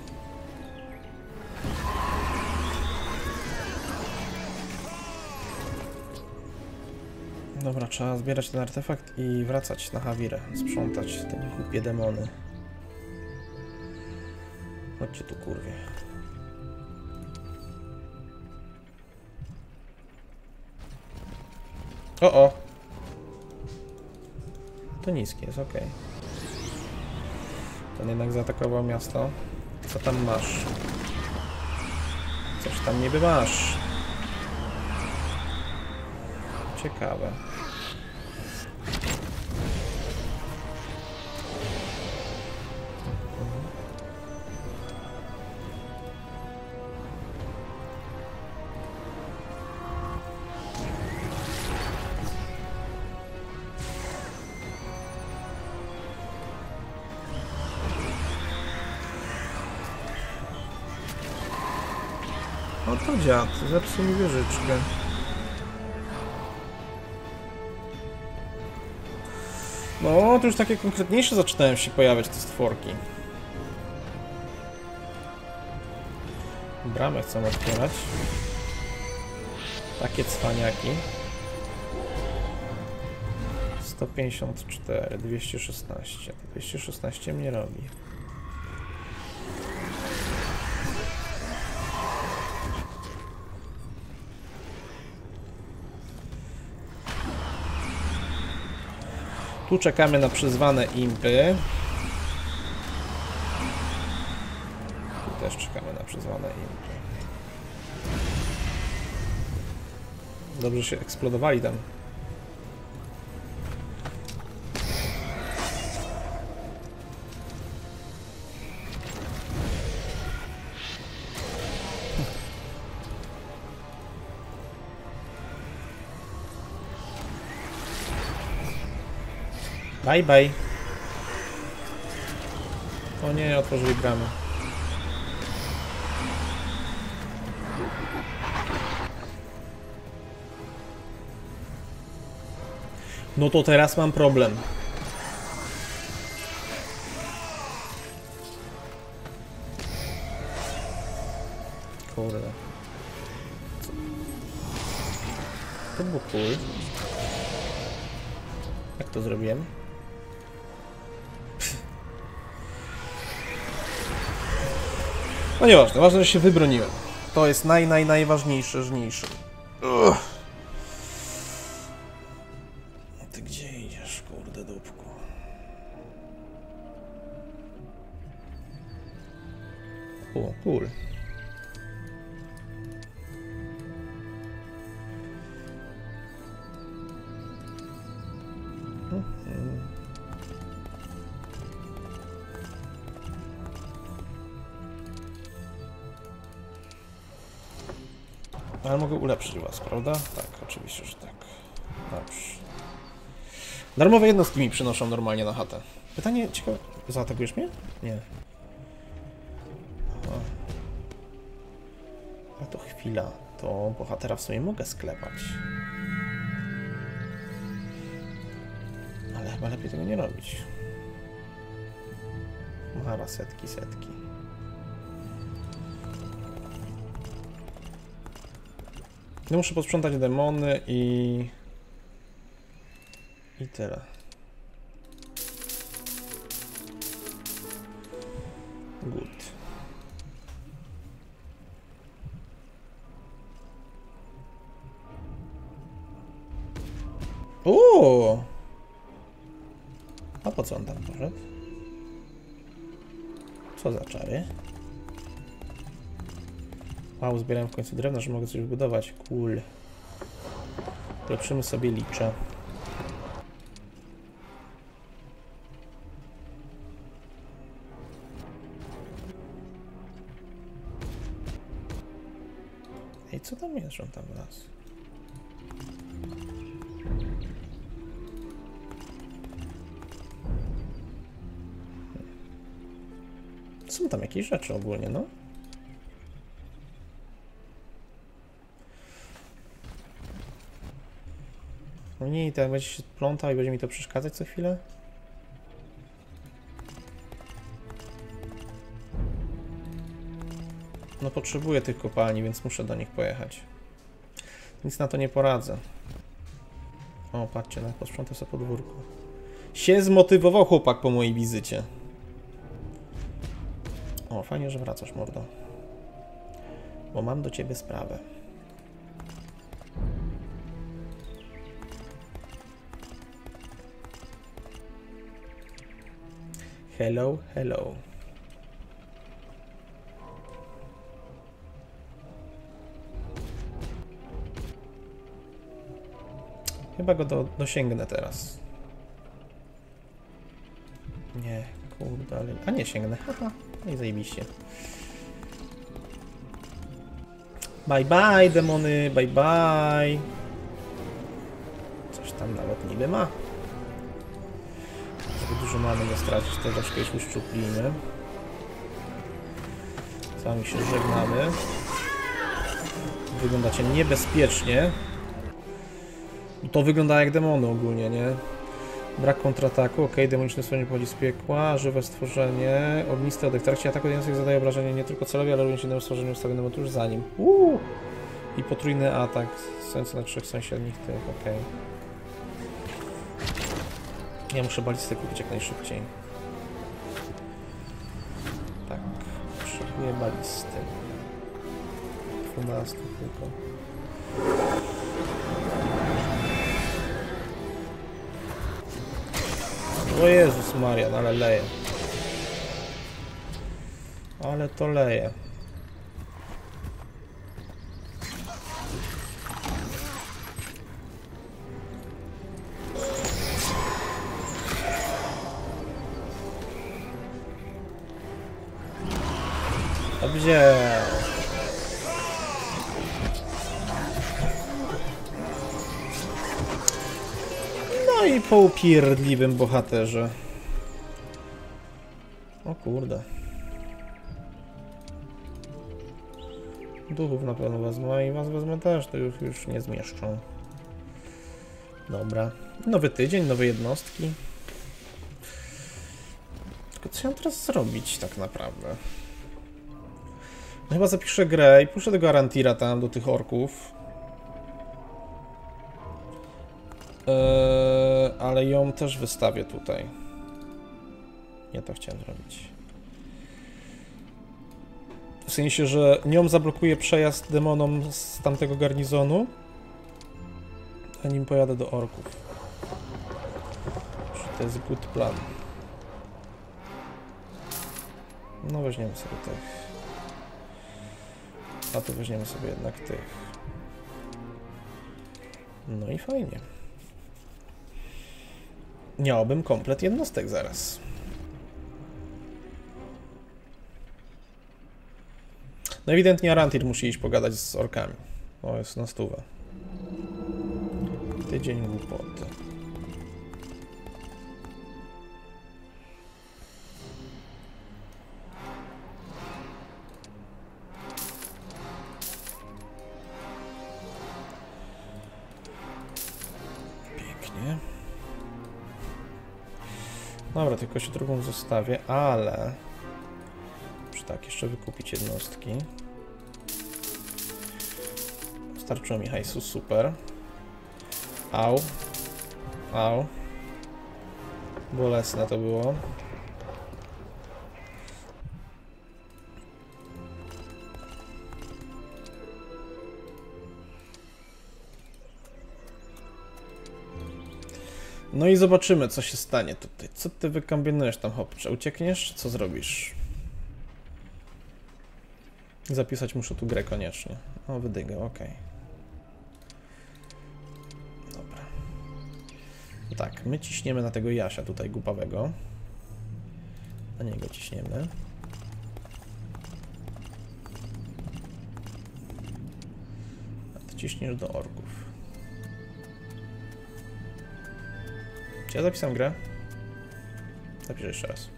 Dobra, trzeba zbierać ten artefakt i wracać na Hawirę. Sprzątać te głupie demony. Chodźcie tu, kurwie. O! To niskie jest, okej. Okay. Ten jednak zaatakował miasto. Co tam masz? Coś tam niby masz. Ciekawe. To dziad, zepsuł mi wieżyczkę. No, to już takie konkretniejsze zaczynają się pojawiać te stworki. Bramę chcą otwierać. Takie cwaniaki. 154, 216. 216 mnie robi. Tu czekamy na przyzwane impy. Tu też czekamy na przyzwane impy. Dobrze się eksplodowali tam. Bye bye. O nie, otworzyli bramę. No to teraz mam problem. Kurde. To było cool. Jak to zrobiłem? No nieważne, ważne, że się wybroniłem. To jest najważniejsze, żniejsze. Ty gdzie idziesz, kurde dupku? O, cool. Ale mogę ulepszyć was, prawda? Tak, oczywiście, że tak. Dobrze. Darmowe jednostki mi przynoszą normalnie na chatę. Pytanie ciekawe... Zaatakujesz mnie? Nie. A to chwila. To bohatera w sumie mogę sklepać. Ale chyba lepiej tego nie robić. Mara, setki. No muszę posprzątać demony i tyle. Good. Uuu! A po co on tam poszedł? Co za czary? Wow, zbieram w końcu drewno, że mogę coś wybudować. Cool. Lepszymy sobie licze. Ej, co tam jest, że on tam wlazł? Są tam jakieś rzeczy ogólnie, no? No nie, i tak będzie się plątał i będzie mi to przeszkadzać co chwilę. No potrzebuję tych kopalni, więc muszę do nich pojechać. Nic na to nie poradzę. O, patrzcie, nawet posprzątę sobie podwórko. Się zmotywował chłopak po mojej wizycie. O, fajnie, że wracasz, mordo. Bo mam do ciebie sprawę. Hello, hello. Chyba go dosięgnę teraz. Nie, kurde, ale... A nie sięgnę, haha, no i zajebiście. Bye bye, demony, bye bye. Coś tam nawet niby ma. Dużo mamy do stracić, to troszkę już uszczuplimy. Sami się żegnamy. Wyglądacie niebezpiecznie. To wygląda jak demony ogólnie, nie? Brak kontrataku, okej, demoniczne stworzenie pochodzi z piekła, żywe stworzenie, ogniste oddech. W trakcie ataku jednostek zadaje obrażenie nie tylko celowi, ale również innemu stworzeniu ustawionemu tuż za nim. I potrójny atak, stojący na trzech sąsiednich tych, okej. Ja muszę balistę kupić jak najszybciej. Tak, potrzebuję balisty. 12 tylko. O Jezus Maria, no ale leje. Ale to leje. Gdzie? No i poupierdliwym bohaterze. O kurde. Duchów na pewno wezmę i was wezmę też, to już nie zmieszczą. Dobra. Nowy tydzień, nowe jednostki. Tylko co ja teraz zrobić tak naprawdę? No chyba zapiszę grę i puszczę tego Arantira tam, do tych orków. Ale ją też wystawię tutaj. Ja to chciałem zrobić. W sensie, że nią zablokuję przejazd demonom z tamtego garnizonu, a nim pojadę do orków. Czy to jest good plan? No weźmiemy sobie tych. A to weźmiemy sobie jednak tych. No i fajnie. Miałbym komplet jednostek zaraz. No ewidentnie Arantir musi iść pogadać z orkami. O, jest na stówę. Tydzień głupoty. Pięknie. Dobra, tylko się drugą zostawię, ale... Tak, jeszcze wykupić jednostki. Starczyło mi hajsu, super. Au. Au. Bolesne to było. No i zobaczymy, co się stanie tutaj. Co ty wykombinujesz tam, chłopcze? Uciekniesz? Co zrobisz? Zapisać muszę tu grę koniecznie. O, wydygę, okej. Okay. Dobra. Tak, my ciśniemy na tego Jasia tutaj głupawego. Na niego ciśniemy. A ty ciśniesz do orków. Czy ja zapisam grę? Zapiszę jeszcze raz.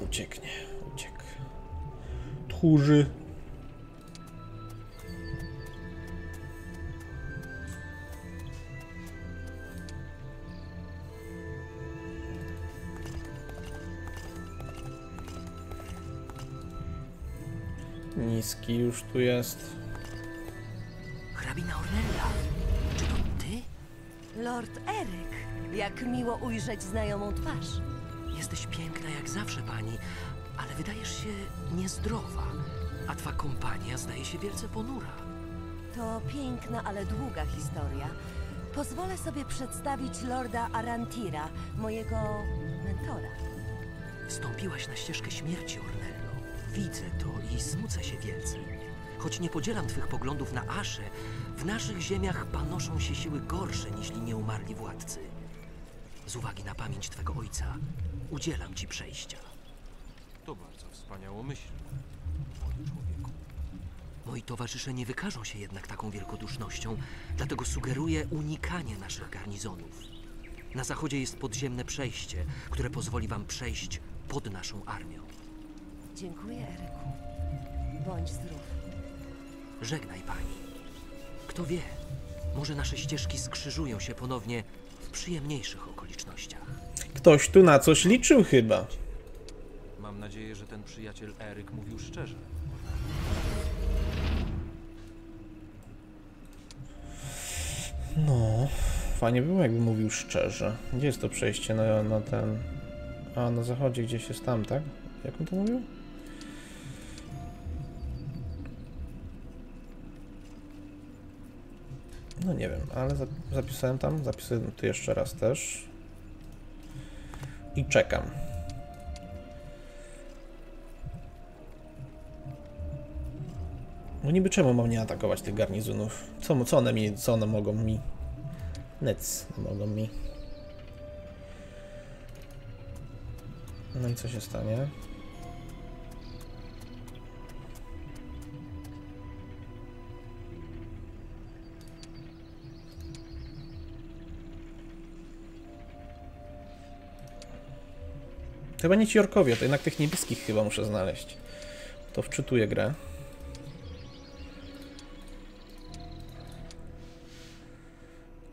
Ucieknie, uciek. Tchórzy. Niski już tu jest. Hrabina Ornella, czy to ty? Lord Eryk, jak miło ujrzeć znajomą twarz. Jesteś piękna jak zawsze, pani, ale wydajesz się niezdrowa, a twa kompania zdaje się wielce ponura. To piękna, ale długa historia. Pozwolę sobie przedstawić lorda Arantira, mojego mentora. Wstąpiłaś na ścieżkę śmierci, Ornello. Widzę to i smucę się wielce. Choć nie podzielam twych poglądów na Aszę, w naszych ziemiach panoszą się siły gorsze, niż nie umarli władcy. Z uwagi na pamięć twego ojca, udzielam ci przejścia. To bardzo wspaniałomyślne, młody człowieku. Moi towarzysze nie wykażą się jednak taką wielkodusznością, dlatego sugeruję unikanie naszych garnizonów. Na zachodzie jest podziemne przejście, które pozwoli wam przejść pod naszą armią. Dziękuję, Eryku. Bądź zdrów. Żegnaj, pani. Kto wie, może nasze ścieżki skrzyżują się ponownie w przyjemniejszych okolicznościach. Ktoś tu na coś liczył chyba. Mam nadzieję, że ten przyjaciel Eryk mówił szczerze. No, fajnie było, jakby mówił szczerze. Gdzie jest to przejście na ten... A, na zachodzie gdzieś jest tam, tak? Jak on to mówił? No nie wiem, ale zapisałem tam, zapisuję tu jeszcze raz też. I czekam. No niby czemu mam nie atakować tych garnizonów? Co one mogą mi? Nic nie mogą mi. No i co się stanie? Chyba nie ci orkowie, to jednak tych niebieskich chyba muszę znaleźć. To wczytuję grę.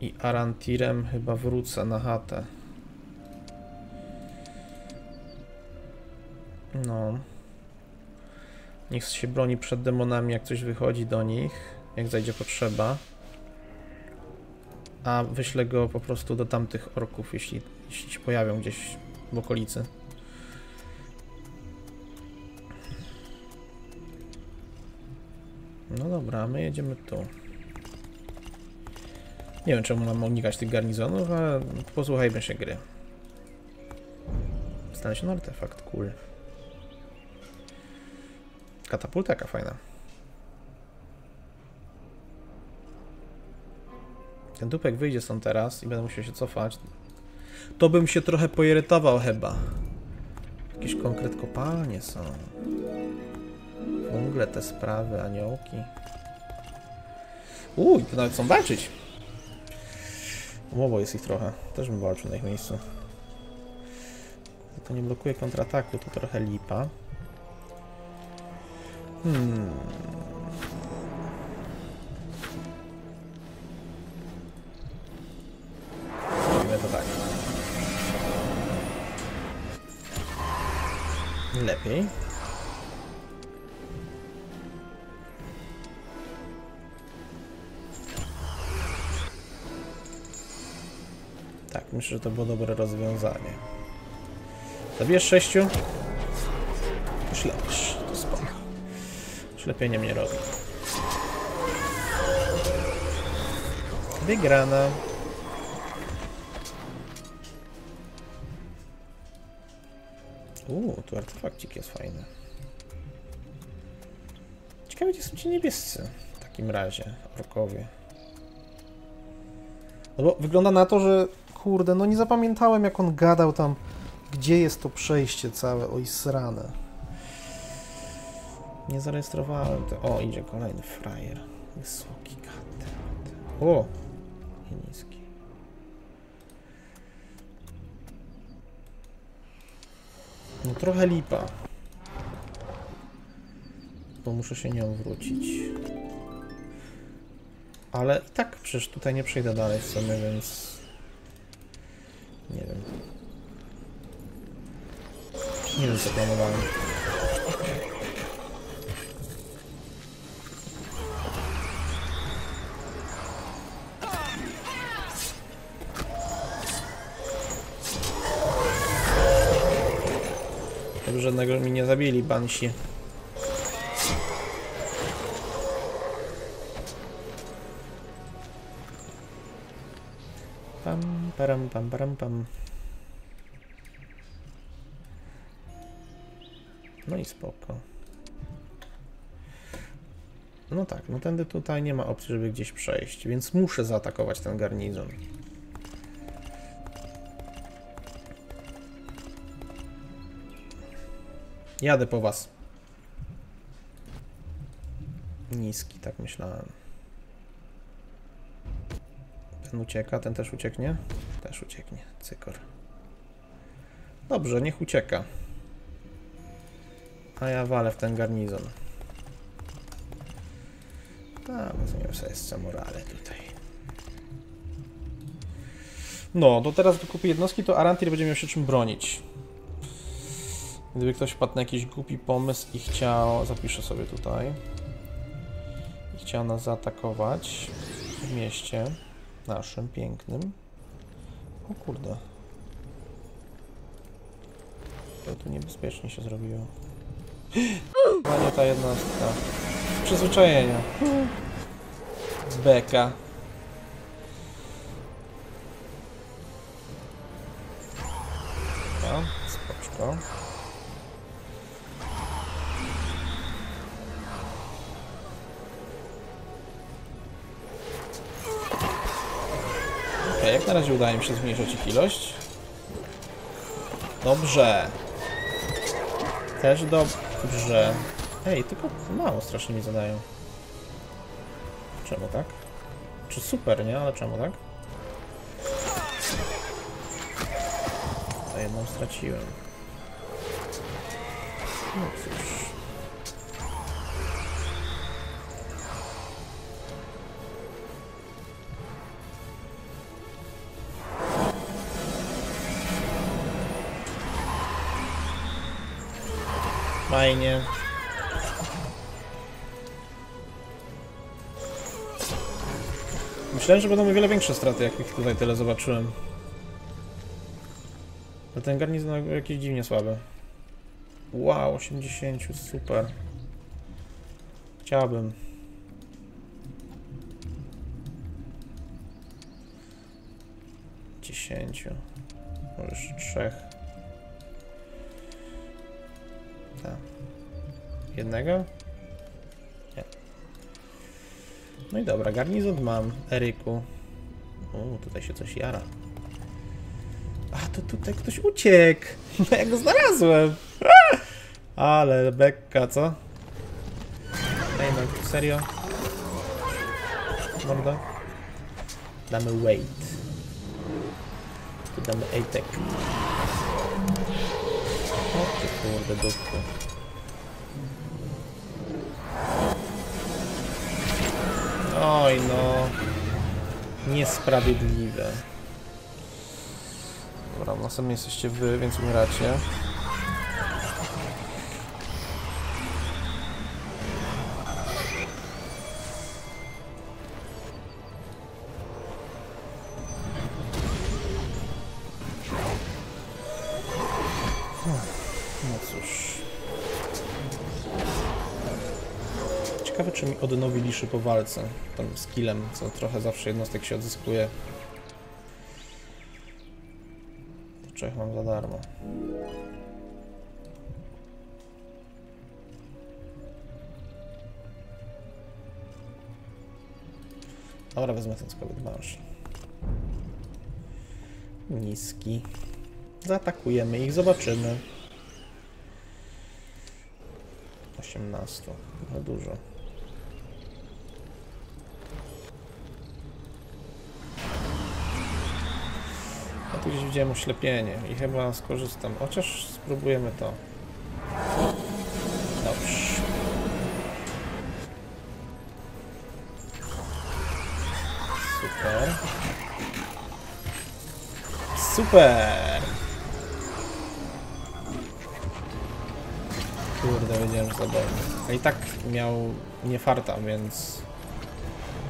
I Arantirem chyba wrócę na chatę. No. Niech się broni przed demonami, jak coś wychodzi do nich. Jak zajdzie potrzeba. A wyślę go po prostu do tamtych orków, jeśli się pojawią gdzieś w okolicy. No dobra, my jedziemy tu. Nie wiem, czemu mam unikać tych garnizonów, ale posłuchajmy się gry. Znaleziono artefakt, cool. Katapulta jaka fajna. Ten dupek wyjdzie stąd teraz i będę musiał się cofać. To bym się trochę poirytował chyba. Jakieś konkret kopalnie są. Wągle te sprawy, aniołki. Uj, to nawet są walczyć. Łowo jest ich trochę. Też bym walczył na ich miejscu. To nie blokuje kontrataku, to trochę lipa. Zrobimy to tak. Lepiej. Tak, myślę, że to było dobre rozwiązanie. Zabierz 6? Już lepisz, to spoko. Już lepiej mnie robi. Wygrana. Tu artefakcik jest fajny. Ciekawe, gdzie są ci niebiescy w takim razie, orkowie. No bo wygląda na to, że kurde, no nie zapamiętałem, jak on gadał tam. Gdzie jest to przejście całe? Oj, srane. Nie zarejestrowałem te. O, idzie kolejny frajer. Wysoki kat. O! I niski. No trochę lipa. Bo muszę się nią wrócić. Ale i tak przecież tutaj nie przejdę dalej w sumie, więc... Nie wiem. Nie wiem, co planowałem. Dobrze, żadnego mi nie zabili Banshee. Pam, param, pam, param, pam. No i spoko. No tak, no tędy tutaj nie ma opcji, żeby gdzieś przejść, więc muszę zaatakować ten garnizon. Jadę po was. Niski, tak myślałem. Ten ucieka, ten też ucieknie? Też ucieknie, cykor. Dobrze, niech ucieka. A ja walę w ten garnizon. A, rozumiem sobie jeszcze morale tutaj. No, to teraz do kupy jednostki, to Arantir będzie miał się czym bronić. Gdyby ktoś wpadł na jakiś głupi pomysł i chciał... Zapiszę sobie tutaj. I chciał nas zaatakować w mieście naszym, pięknym. O kurde. To tu niebezpiecznie się zrobiło. A nie ta jednostka. Przyzwyczajenia. Beka. No, spoczko. Okej, jak na razie udaje mi się zmniejszyć ich ilość. Dobrze. Też dobrze. Ej, tylko mało strasznie mi zadają. Czemu tak? Czy super, nie? Ale czemu tak? To jedną straciłem. No cóż. Fajnie. Myślałem, że będą o wiele większe straty, jak ich tutaj tyle zobaczyłem. Ale ten garnizon jakieś dziwnie słaby. Wow, 80, super. Chciałbym. Może jeszcze 3. Tak. Jednego? Nie. No i dobra, garnizon mam, Eryku. O, tutaj się coś jara. A, to tutaj ktoś uciekł. No ja go znalazłem. Ale bekka, co? Dajmy, serio? Morda? Damy wait. Tu damy ejtek. O ty kurde dupku. Oj no. Niesprawiedliwe. Dobra, no sami jesteście wy, więc umieracie. Czy mi odnowili liszy po walce, tam z killem, co trochę zawsze jednostek się odzyskuje. To 3 mam za darmo. Dobra, wezmę ten skowyt marsz. Niski. Zaatakujemy ich, zobaczymy. 18, no dużo. A tu gdzieś widziałem oślepienie i chyba skorzystam, chociaż spróbujemy to. Dobrze. Super. Super! Kurde, wiedziałem, że zabawę. A i tak miał niefarta, więc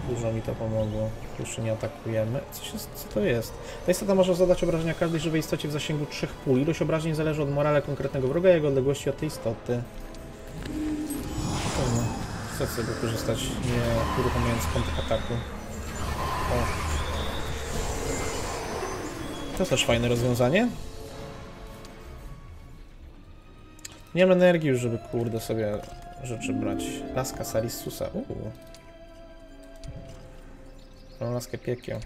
dużo mi to pomogło. Już nie atakujemy. Co to jest? Ta istota może zadać obrażenia każdej żywej istocie w zasięgu 3 pól. Ilość obrażeń zależy od morale konkretnego wroga i jego odległości od tej istoty. Chcę sobie korzystać, nie uruchamiając kątek ataku. O. To też fajne rozwiązanie. Nie mam energii już, żeby kurde sobie rzeczy brać. Laska Sarissusa. Mam laskę piekieł.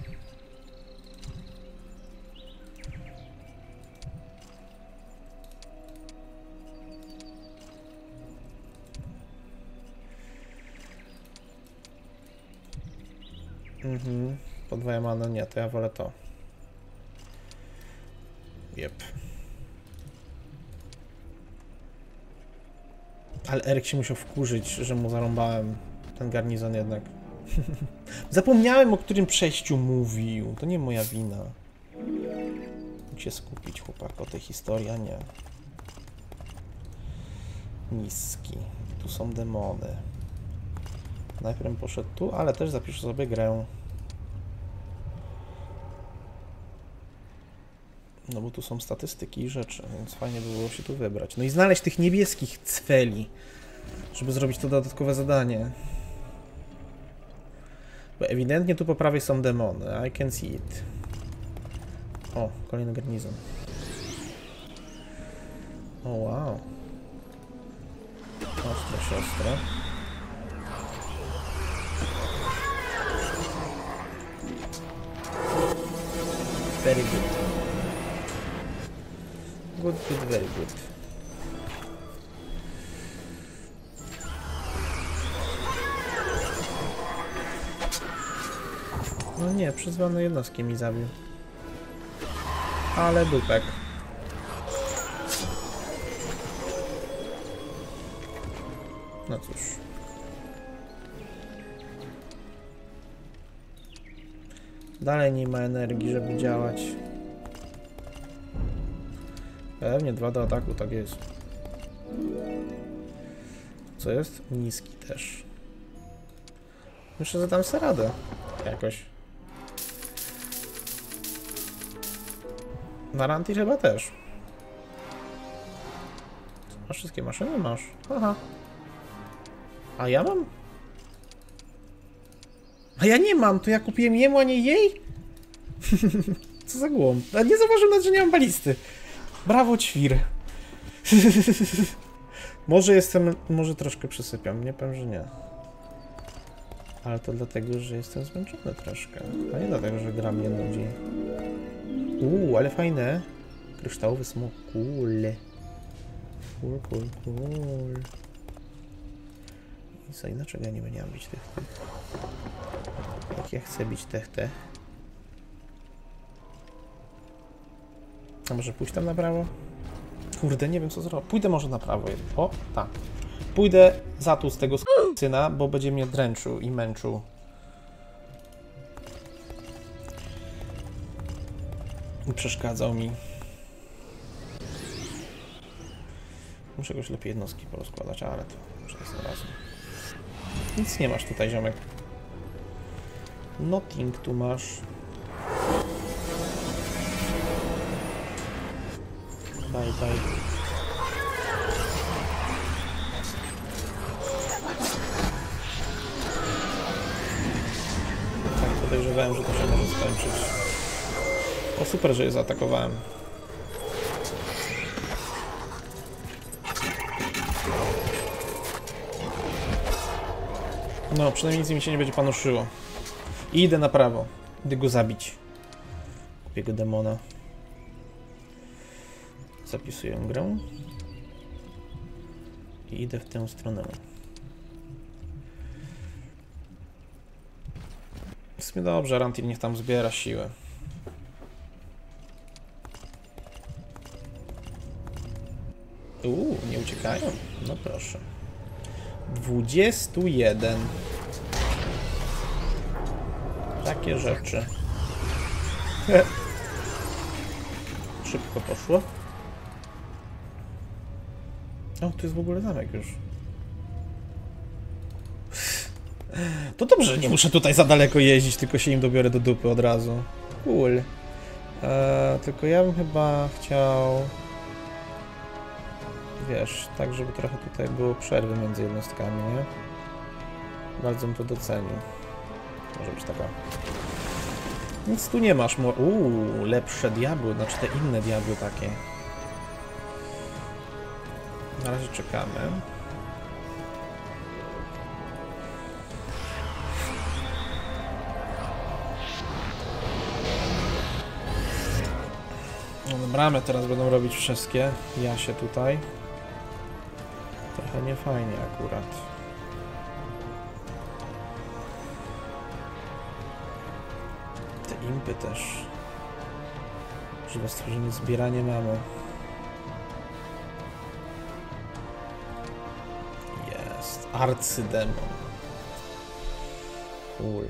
Podwaja mana, nie, to ja wolę to. Jep. Ale Eryk się musiał wkurzyć, że mu zarąbałem ten garnizon jednak. Zapomniałem, o którym przejściu mówił. To nie moja wina. Mógł się skupić chłopak o tej historii, a nie. Niski. Tu są demony. Najpierw poszedł tu, ale też zapiszę sobie grę. No bo tu są statystyki i rzeczy, więc fajnie było się tu wybrać. No i znaleźć tych niebieskich cweli, żeby zrobić to dodatkowe zadanie. Bo ewidentnie tu po prawej są demony. I can see it. O, kolejny garnizon. O, wow. Ostre, siostra. Very good. Good, good, very good. No nie, przyzwane jednostki mi zabił. Ale dupek. Dalej nie ma energii, żeby działać. Pewnie 2 do ataku, tak jest. Co jest? Niski też. Myślę, że dam sobie radę. Jakoś. Na Arantir chyba też. Masz wszystkie maszyny? Masz. Aha. A ja mam? A ja nie mam, to ja kupiłem jemu, a nie jej? Co za głąb. A nie zauważyłem, że nie mam balisty. Brawo, ćwir. Może jestem, może troszkę przysypiam, nie powiem, że nie. Ale to dlatego, że jestem zmęczony troszkę. A nie dlatego, że gra mnie nudzi. Uuu, ale fajne. Kryształowy smok, cool. I co, inaczej ja nie będę bić tych. Jak ja chcę bić tych. A może pójść tam na prawo? Kurde, nie wiem co zrobić. Pójdę może na prawo. O, tak. Pójdę za tu z tego syna, bo będzie mnie dręczył i męczył. I przeszkadzał mi. Muszę jakoś lepiej jednostki porozkładać, ale to muszę znalazłem. Nic nie masz tutaj, ziomek. Nothing tu masz. Daj. Tak, podejrzewałem, że to się może skończyć. O, super, że je zaatakowałem. No, przynajmniej nic mi się nie będzie panoszyło. I idę na prawo, gdy go zabić. Kupię go demona. Zapisuję grę i idę w tę stronę. W sumie dobrze, Arantir niech tam zbiera siły. Nie uciekają? No proszę. 21. Takie rzeczy. Szybko poszło. O, tu jest w ogóle zamek już. To dobrze, nie muszę tutaj za daleko jeździć, tylko się im dobiorę do dupy od razu. Cool. Tylko ja bym chyba chciał... Wiesz, tak żeby trochę tutaj było przerwy między jednostkami, nie? Bardzo bym to docenił. Może być taka... Nic tu nie masz. Lepsze diabły, znaczy te inne diabły takie. Na razie czekamy. No, bramy teraz będą robić wszystkie. Ja się tutaj. Trochę niefajnie akurat. Te impy też. Żywe stworzenie, zbieranie mamy. Arcydemon. Cool.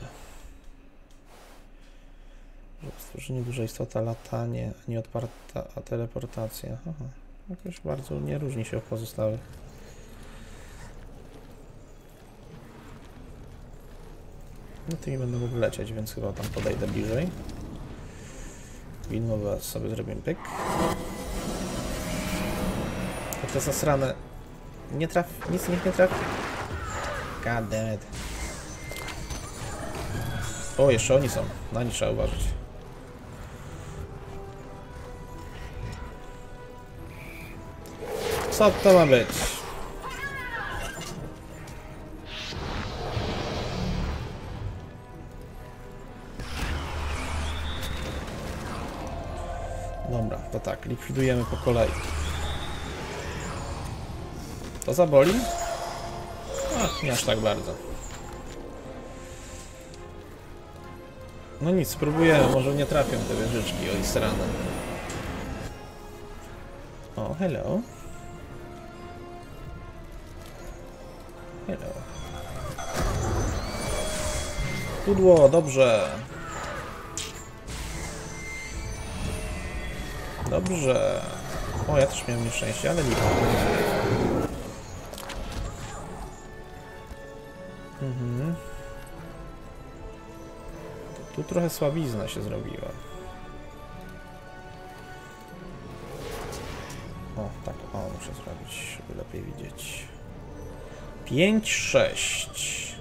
Stworzenie duża istota, latanie, nieodparta, a teleportacja. Aha. Jakoś bardzo nie różni się od pozostałych. No tymi będę mógł lecieć, więc chyba tam podejdę bliżej. Widmo sobie zrobię pyk. A te zasrane... Nie traf, nic niech nie trafi. God damn it. O, jeszcze oni są. Na nich trzeba uważać. Co to ma być? Dobra, to tak, likwidujemy po kolei. To zaboli? Ach, nie aż tak bardzo. No nic, spróbujemy. Może nie trafią te wieżyczki, oj srane. O, hello. Hello. Pudło, dobrze. Dobrze. O, ja też miałem nieszczęście, ale nie. Mhm. Tu trochę słabizna się zrobiła. O, tak, o, muszę zrobić, żeby lepiej widzieć. 5, 6.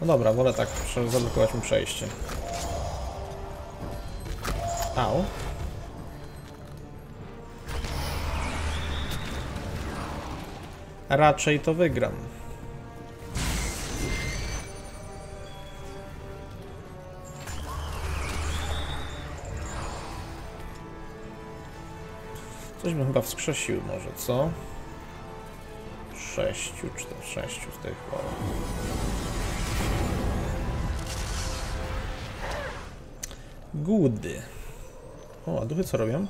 No dobra, wolę tak, żeby zablokować mu przejście. Au. Raczej to wygram. Coś bym chyba wskrzesił może, co? 6 czy tam 6 z tych. O. Gudy. O, a duchy co robią?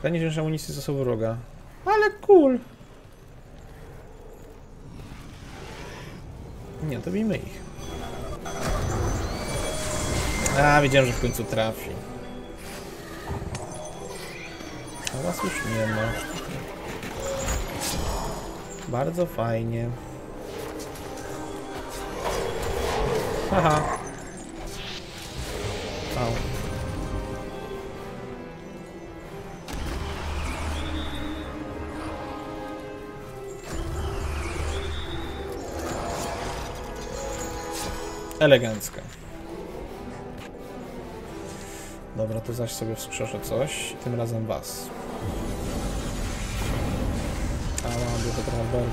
Kranie cięższej amunicji z zasobu wroga. Ale cool! Nie, to bijmy ich. A, wiedziałem, że w końcu trafi. A was już nie ma. Bardzo fajnie. Haha. Au. Elegancka. Dobra, to zaś sobie wskrzeszę coś. Tym razem was. A, był to trochę barwą.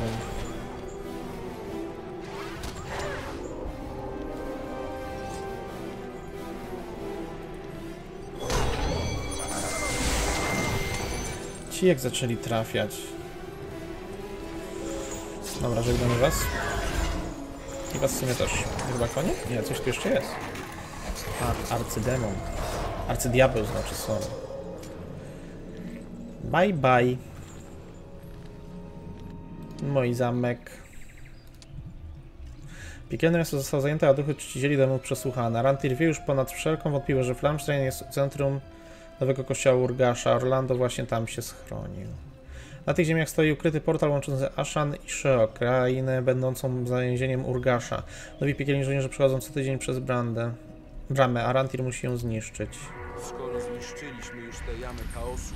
Ci jak zaczęli trafiać. Dobra, żegnamy was. I was w sumie też. Chyba koniec? Nie, coś tu jeszcze jest. A, arcydemon. Arcydiabeł znaczy, sorry. Bye bye. Mój zamek. Piekielne miasto zostało zajęte, a duchy czcicieli demów przesłuchane. Arantir wie już ponad wszelką wątpliwość, że Flamschrein jest centrum nowego kościoła Urgasza. Orlando właśnie tam się schronił. Na tych ziemiach stoi ukryty portal łączący Ashan i Sheogh, krainę będącą zawięzieniem Urgasza. Nowi piekielni żołnierze przechodzą co tydzień przez bramę. Arantir musi ją zniszczyć. Skoro zniszczyliśmy już te jamy chaosu,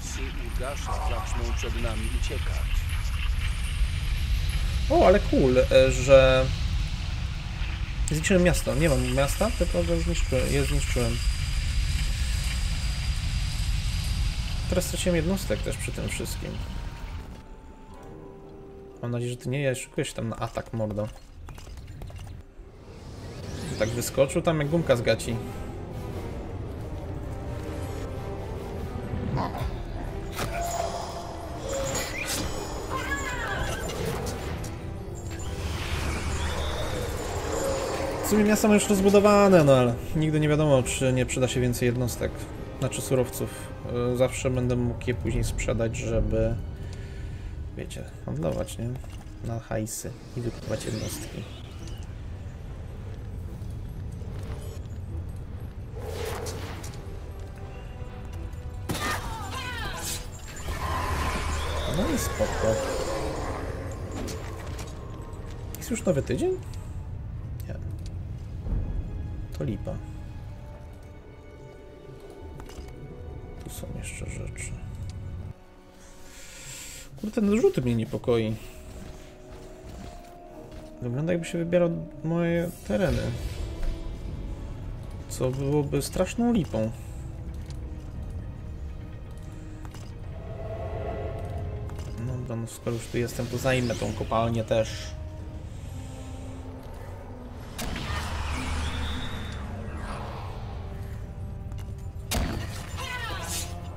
psy Urgasza zaczną przed nami uciekać. O, ale cool, że zniszczyłem miasto. Nie mam miasta, tylko go zniszczyłem. Je zniszczyłem. Teraz straciłem jednostek też przy tym wszystkim. Mam nadzieję, że ty nie szykujesz tam na atak, mordo. Tak wyskoczył tam jak gumka z gaci. W sumie miasta mam już rozbudowane, no ale nigdy nie wiadomo, czy nie przyda się więcej jednostek, znaczy surowców. Zawsze będę mógł je później sprzedać, żeby, wiecie, handlować, nie? Na hajsy i wykupywać jednostki. No i spoko. Jest już nowy tydzień? Lipa. Tu są jeszcze rzeczy. Kurde, ten rzut mnie niepokoi. Wygląda jakby się wybierał moje tereny. Co byłoby straszną lipą. Dobra, no skoro już tu jestem, to zajmę tą kopalnię też.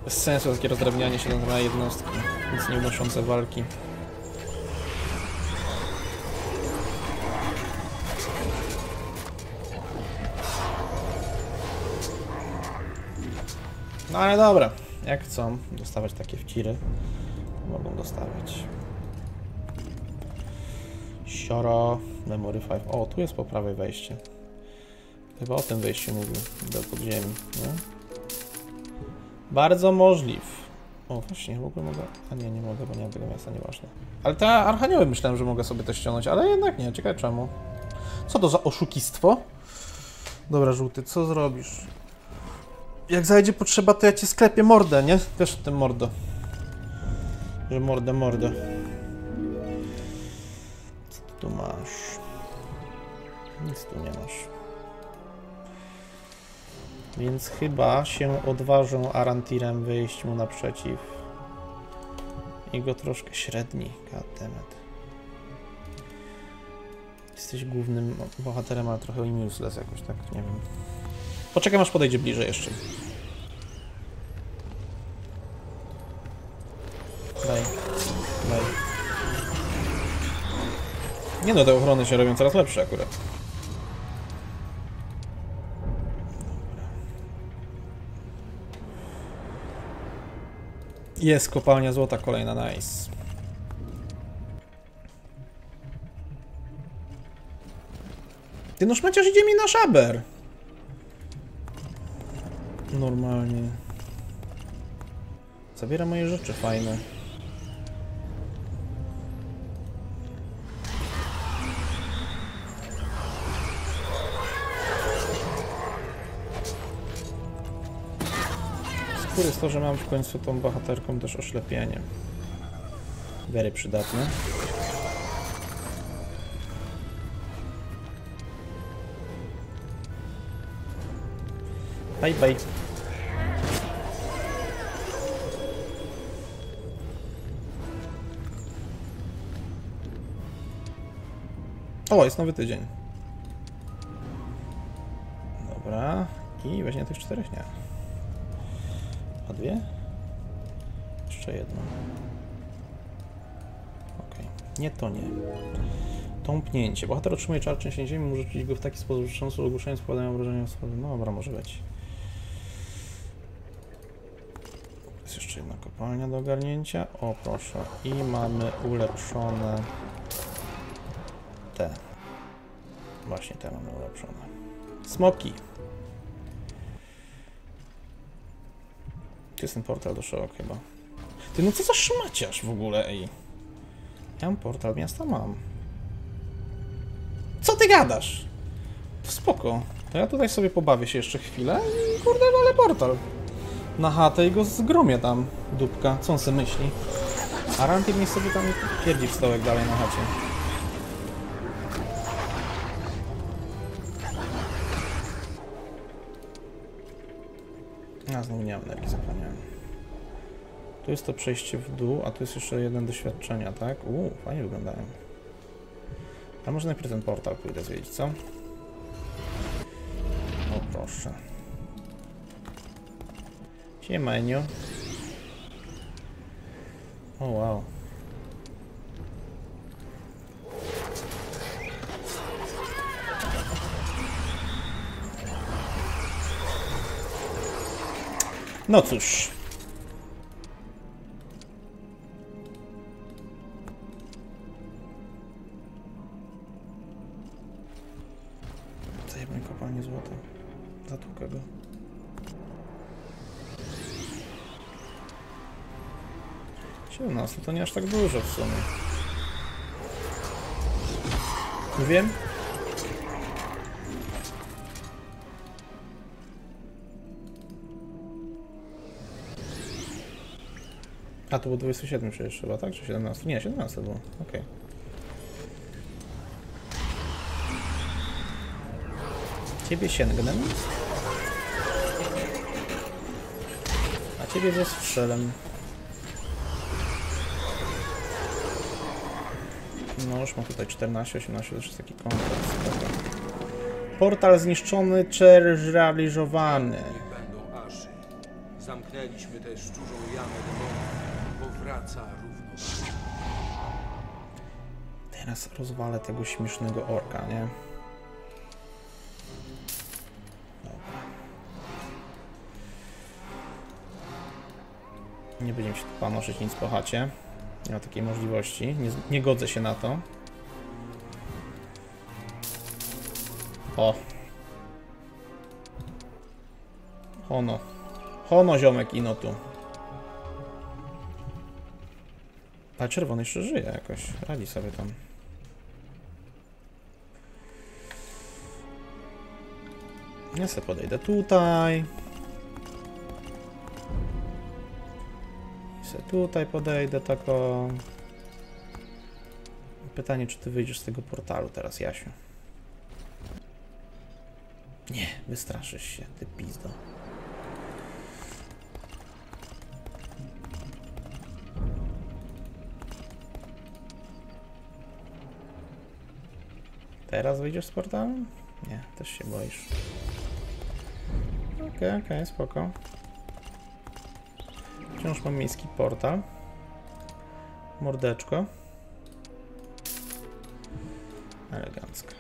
Bez sensu takie rozdrabnianie się na jednostki, nic nie unoszące walki. No ale dobra, jak chcą dostawać takie wciry, mogą dostawać. Sioro, Memory 5. O, tu jest po prawej wejście. Chyba o tym wejściu mówił, do podziemi, nie? Bardzo możliw. O, właśnie, w ogóle mogę... A nie, nie mogę, bo nie mam tego miasta, nieważne. Ale te archanioły myślałem, że mogę sobie to ściągnąć, ale jednak nie, ciekawe czemu. Co to za oszukistwo? Dobra, żółty, co zrobisz? Jak zajdzie potrzeba, to ja cię sklepię mordę, nie? Wiesz o tym, mordo. Że mordę. Co ty tu masz? Nic tu nie masz. Więc chyba się odważę Arantirem wyjść mu naprzeciw. I go troszkę średni, goddammit. Jesteś głównym bohaterem, ale trochę useless jakoś, tak? Nie wiem. Poczekam, aż podejdzie bliżej jeszcze. Daj. Nie no, te ochrony się robią coraz lepsze akurat. Jest kopalnia złota kolejna, nice. Ty no szmaciarz idzie mi na szaber. Normalnie. Zabiera moje rzeczy fajne. Skóry jest to, że mam w końcu tą bohaterką też oślepienie. Very przydatne. Bye. O, jest nowy tydzień. Dobra. I weźmie tych czterech, nie. A dwie? Jeszcze jedną. Okej. Nie, to nie. Tąpnięcie. Bohater otrzymuje czar części ziemi, może czuć go w taki sposób, że szansu ogłuszenia składają wrażenie osoby. No dobra, może być. Jest jeszcze jedna kopalnia do ogarnięcia. O, proszę. I mamy ulepszone... te. Właśnie te mamy ulepszone. Smoki. Jest ten portal do Sheogh chyba. Ty no co za szmaciarz w ogóle, ej. Ja mam portal, miasta mam. Co ty gadasz? To spoko. To ja tutaj sobie pobawię się jeszcze chwilę i kurde ale portal. Na chatę i go zgromię tam, dupka. Co on se myśli? A Arantir mi sobie tam pierdzi w stołek dalej na chacie. A znowu nie mam energii, zapomniałem. Tu jest to przejście w dół, a tu jest jeszcze jeden doświadczenia, tak? Fajnie wyglądają. A może najpierw ten portal pójdę zwiedzić, co? O, proszę. Siemeniu. O, wow. No cóż. Zajebaj kopalnię złota. Zatłukę go. To nie aż tak dużo w sumie. Wiem. A to było 27 przecież chyba, tak? Czy 17? Nie, 17 było. Okej. Ciebie sięgnę. A ciebie zastrzelę. No już mam tutaj 14, 18, to już jest taki kompleks. Portal zniszczony, zrealizowany. Zamknęliśmy też szczurzą jamę, bo powraca równo. Teraz rozwalę tego śmiesznego orka, nie? Dobra. Nie będziemy się tu panoszyć nic po chacie. Nie ma takiej możliwości. Nie godzę się na to. O! Hono. Hono, ziomek, ino tu. A czerwony jeszcze żyje jakoś. Radzi sobie tam. Ja sobie podejdę tutaj. Se tutaj podejdę tako. Pytanie, czy ty wyjdziesz z tego portalu teraz, Jasiu? Nie, wystraszysz się, ty pizdo. Teraz wyjdziesz z portalu? Nie, też się boisz. Okej, spoko. Wciąż mam miejski portal. Mordeczko. Elegancko.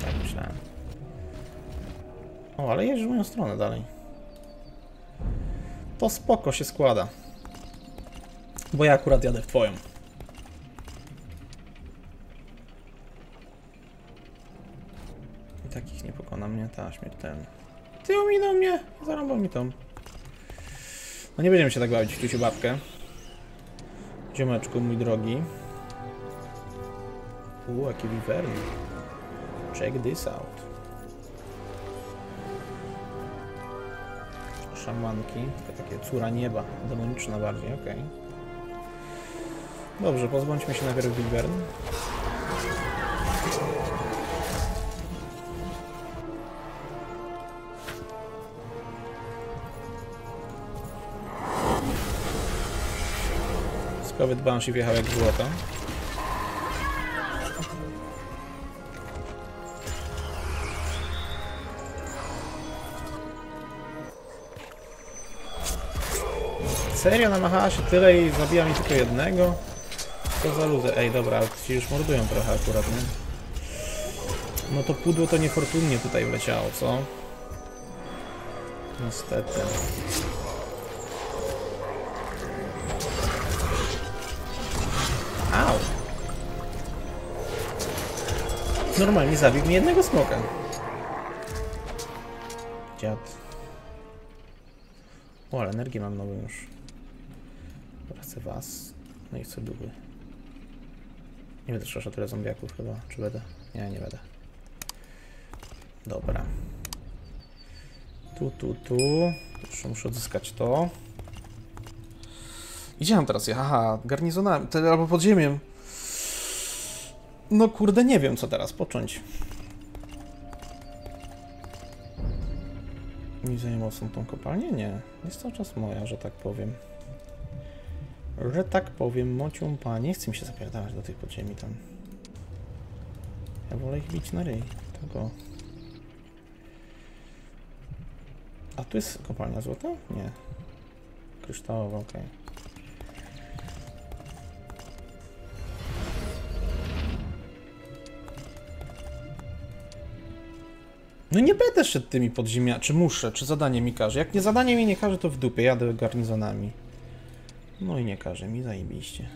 Tak myślałem. O, ale jedziesz w moją stronę dalej. To spoko się składa. Bo ja akurat jadę w twoją. I takich nie pokona mnie ta śmiertelna. Ty ominął mnie! Zarąbał mi tą. No nie będziemy się tak bawić w tusiu babkę. Ziomeczku, mój drogi. U, jakie wiwerny. Check this out. Szamanki. Tylko takie córa nieba. Demoniczna bardziej, okej. Dobrze, pozbądźmy się najpierw Wilbern. Skowyt Banshee wjechał jak złoto. Serio namachała się tyle i zabija mi tylko jednego? Co za luzy? Ej, dobra, ale ci już mordują trochę akurat, nie? No to pudło to niefortunnie tutaj wleciało, co? Niestety. Au! Normalnie zabił mi jednego smoka. Dziad. O, ale energię mam nową już. Pracę was. No i co długo. Nie będę szaszał tyle zombiaków chyba. Czy będę? Nie, nie będę. Dobra. Tu. Jeszcze muszę odzyskać to. Gdzie mam teraz? Aha, garnizonami. Albo podziemiem. No kurde, nie wiem co teraz począć. Nie zajmował się tą kopalnię? Nie. Jest cały czas moja, że tak powiem. Mocią pani. Nie chce mi się zapierdalać do tych podziemi tam. Ja wolę ich bić na ryj. Tego. A tu jest kopalnia złota? Nie. Kryształowa, okej. No nie będę szedł tymi podziemiami. Czy muszę? Czy zadanie mi każe? Jak nie zadanie mi nie każe, to w dupie. Jadę garnizonami. No i nie każe mi, zajebiście.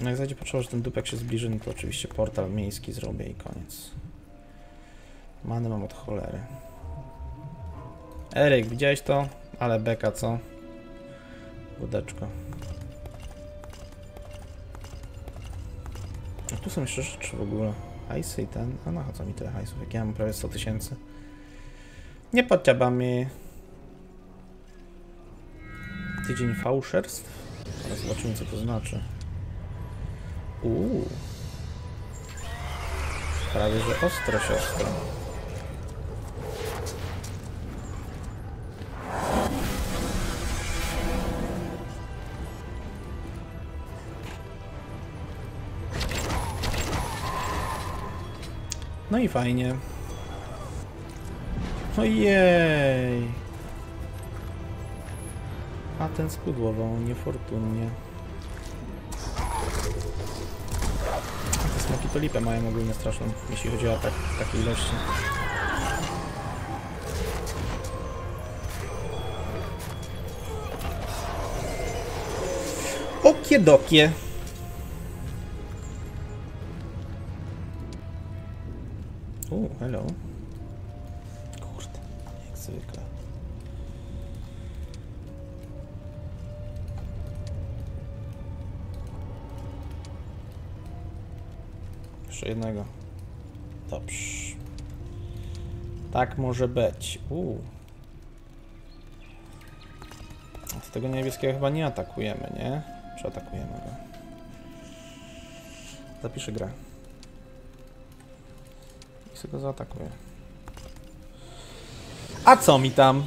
No jak zajdzie potrzeba, że ten dupek się zbliży, no to oczywiście portal miejski zrobię i koniec. Many mam od cholery. Eryk, widziałeś to? Ale beka, co? Wódeczko. A tu są jeszcze rzeczy w ogóle. Hajsy i ten. A no, co mi tyle hajsów? Jak ja mam prawie 100 tysięcy. Nie potrzeba mi. Tydzień fałszerstw. Teraz zobaczymy, co to znaczy. Prawie że ostro, siostro. No i fajnie. Ojej. A ten skudłował niefortunnie. A te smoki to lipę mają ogólnie straszną, jeśli chodzi o atak w takiej ilości. Okiedokie. Hello. Kurde, jak zwykle. Jeszcze jednego. Dobrze. Tak może być. Z tego niebieskiego chyba nie atakujemy, nie? Czy atakujemy go? Zapiszę grę. I sobie go zaatakuję. A co mi tam?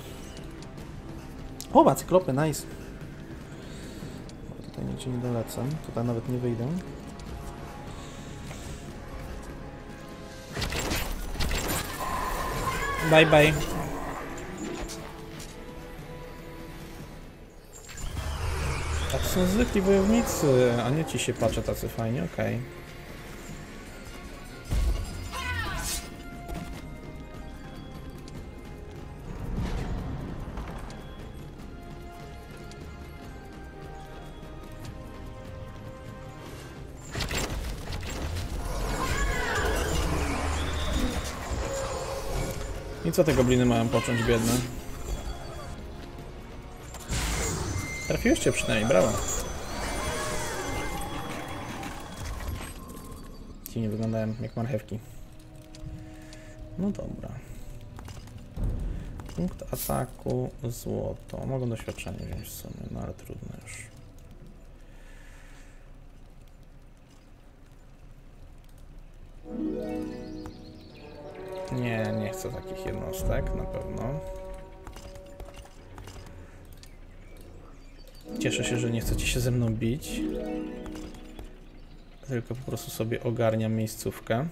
O, ma cyklopy, nice. Tutaj nigdzie nie dolecę. Tutaj nawet nie wyjdę. Bye, bye. A to są zwykli wojownicy, a nie ci się patrzą tacy fajnie, okej. I co te gobliny mają począć, biedne? Trafiłeś cię przynajmniej, brawo. Ci nie wyglądałem jak marchewki. No dobra. Punkt ataku, złoto. Mogą doświadczenie wziąć w sumie, no ale trudno już. Nie, nie chcę takich jednostek, na pewno. Cieszę się, że nie chcecie się ze mną bić. Tylko po prostu sobie ogarniam miejscówkę.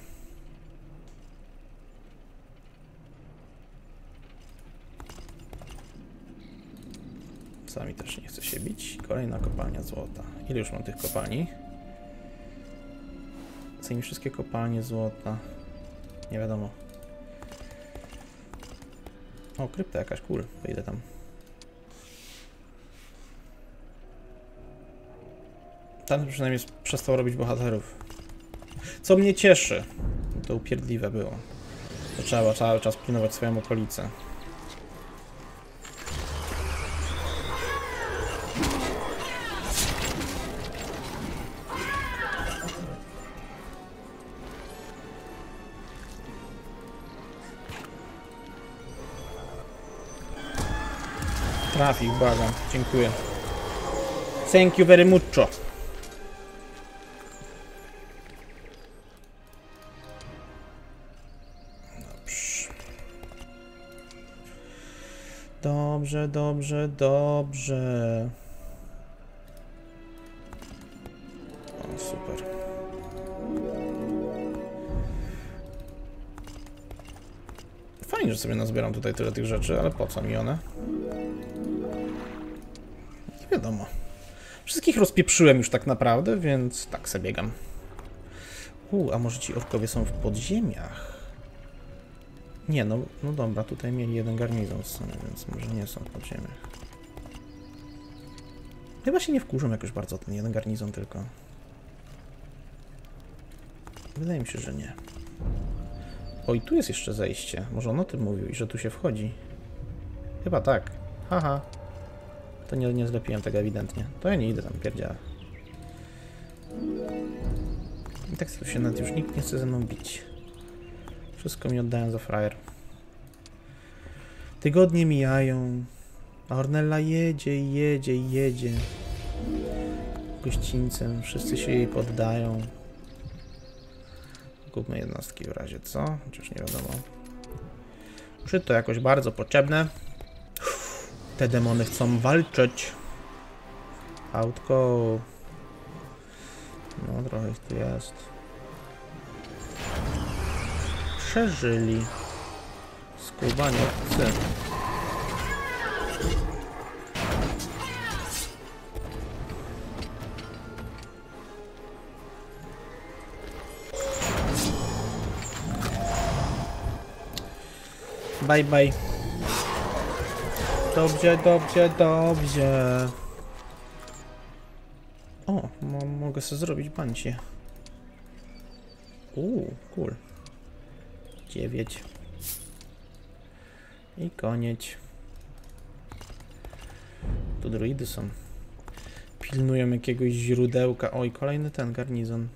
Sami też nie chcę się bić. Kolejna kopalnia złota. Ile już mam tych kopalni? Cenię wszystkie kopalnie złota. Nie wiadomo. O, krypta jakaś, cool, wyjdę tam. Tam przynajmniej przestał robić bohaterów. Co mnie cieszy. To upierdliwe było. To trzeba cały czas pilnować swoją okolicę. Trafik, błagam. Dziękuję. Thank you very mucho. Dobrze. Dobrze, dobrze, dobrze. O, super. Fajnie, że sobie nazbieram tutaj tyle tych rzeczy, ale po co mi one? Wiadomo. Wszystkich rozpieprzyłem już tak naprawdę, więc tak sobie biegam. A może ci orkowie są w podziemiach? Nie, no dobra, tutaj mieli jeden garnizon w sumie, więc może nie są w podziemiach. Chyba się nie wkurzą jakoś bardzo ten jeden garnizon tylko. Wydaje mi się, że nie. O, i tu jest jeszcze zejście. Może on o tym mówił i że tu się wchodzi. Chyba tak. Haha. To nie zlepiłem tego ewidentnie. To ja nie idę tam, pierdziała. I tak sobie się nawet już nikt nie chce ze mną bić. Wszystko mi oddają za frajer. Tygodnie mijają. A Ornella jedzie. Gościńcem. Wszyscy się jej poddają. Kupmy jednostki w razie co? Chociaż nie wiadomo. Czy to jakoś bardzo potrzebne? Te demony chcą walczyć. Autko. No, trochę ich tu jest. Przeżyli. Skubanie psy. Bye, bye. Dobrze, dobrze, dobrze. O, mogę sobie zrobić bancie. Cool. 9. I koniec. Tu druidy są. Pilnują jakiegoś źródełka. Oj, kolejny ten garnizon.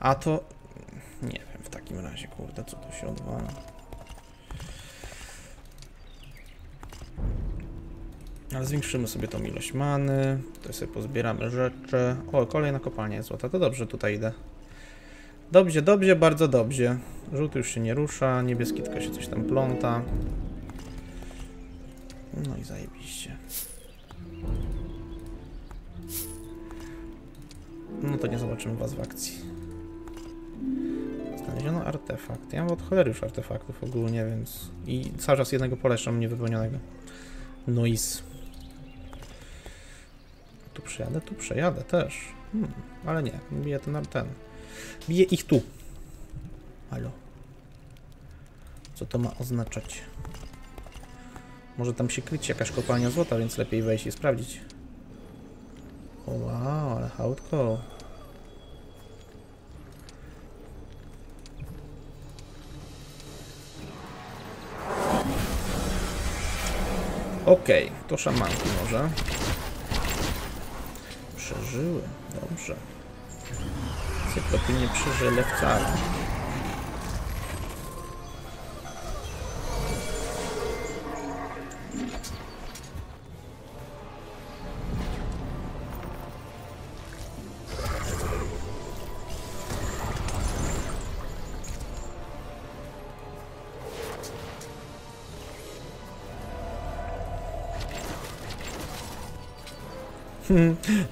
A to Nie wiem, w takim razie, kurde, co tu się odwala. Ale zwiększymy sobie tą ilość many. Tutaj sobie pozbieramy rzeczy. O, kolejna kopalnia złota. To dobrze, tutaj idę. Dobrze, dobrze, bardzo dobrze. Żółty już się nie rusza, niebieski tylko się coś tam pląta. No i zajebiście. No to nie zobaczymy was w akcji. Znaleziono artefakt. Ja mam od cholery już artefaktów ogólnie, więc... I cały czas jednego poleszam niewypełnionego. Noise. Tu przejadę też. Ale nie, biję ten arten. Biję ich tu. Halo. Co to ma oznaczać? Może tam się kryć jakaś kopalnia złota, więc lepiej wejść i sprawdzić. O, wow, ale hałdko. Okej, to szamanki może. Przeżyły, dobrze. Cyklopy nie przeżyły wcale.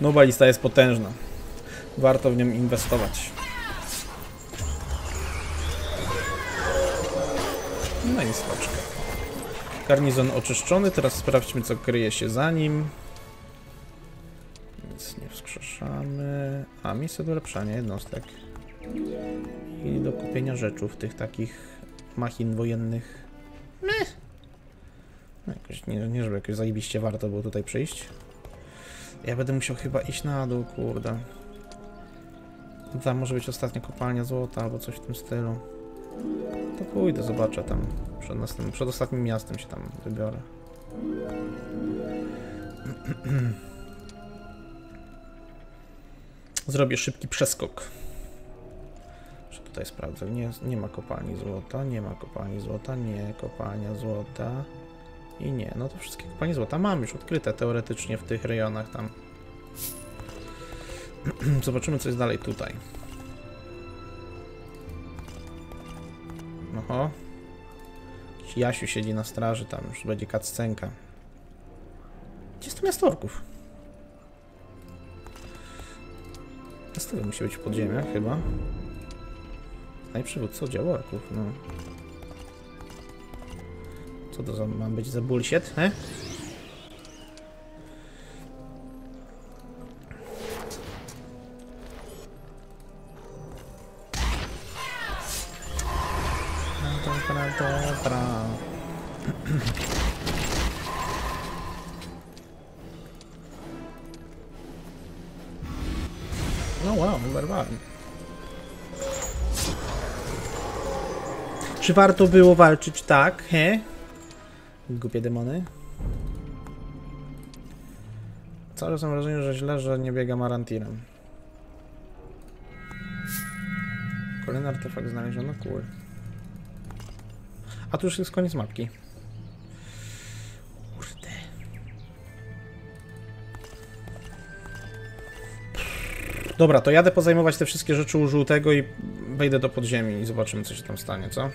Nowa lista jest potężna. Warto w nią inwestować. No i skoczka. Garnizon oczyszczony. Teraz sprawdźmy, co kryje się za nim. Nic nie wskrzeszamy. A, miejsce do ulepszania jednostek. I do kupienia rzeczów tych takich machin wojennych. No jakoś, nie żeby jakoś zajebiście warto było tutaj przyjść. Ja będę musiał chyba iść na dół, kurde. Tam może być ostatnia kopalnia złota albo coś w tym stylu. To pójdę, zobaczę tam. Przed ostatnim miastem się tam wybiorę. Zrobię szybki przeskok. Muszę tutaj sprawdzę. Nie ma kopalni złota, nie ma kopalni złota, nie, kopalnia złota. I nie, no to wszystkie kopalnie złota mam już odkryte teoretycznie w tych rejonach tam. Zobaczymy, co jest dalej tutaj. Oho. Jasiu siedzi na straży, tam już będzie cutscenka. Gdzie jest to miasto orków? Miasto musi być w podziemiach chyba. Najprzywódca oddziału orków, no. Co to ma być za bullshit, he? No wow, barbarzyńcy. Czy warto było walczyć tak, he? Głupie demony. Cały czas mam wrażenie, że źle, że nie biegam Arantirem. Kolejny artefakt znaleziono, cool. A tu już jest koniec mapki. Kurde. Dobra, to jadę pozajmować te wszystkie rzeczy u żółtego i wejdę do podziemi i zobaczymy, co się tam stanie, co?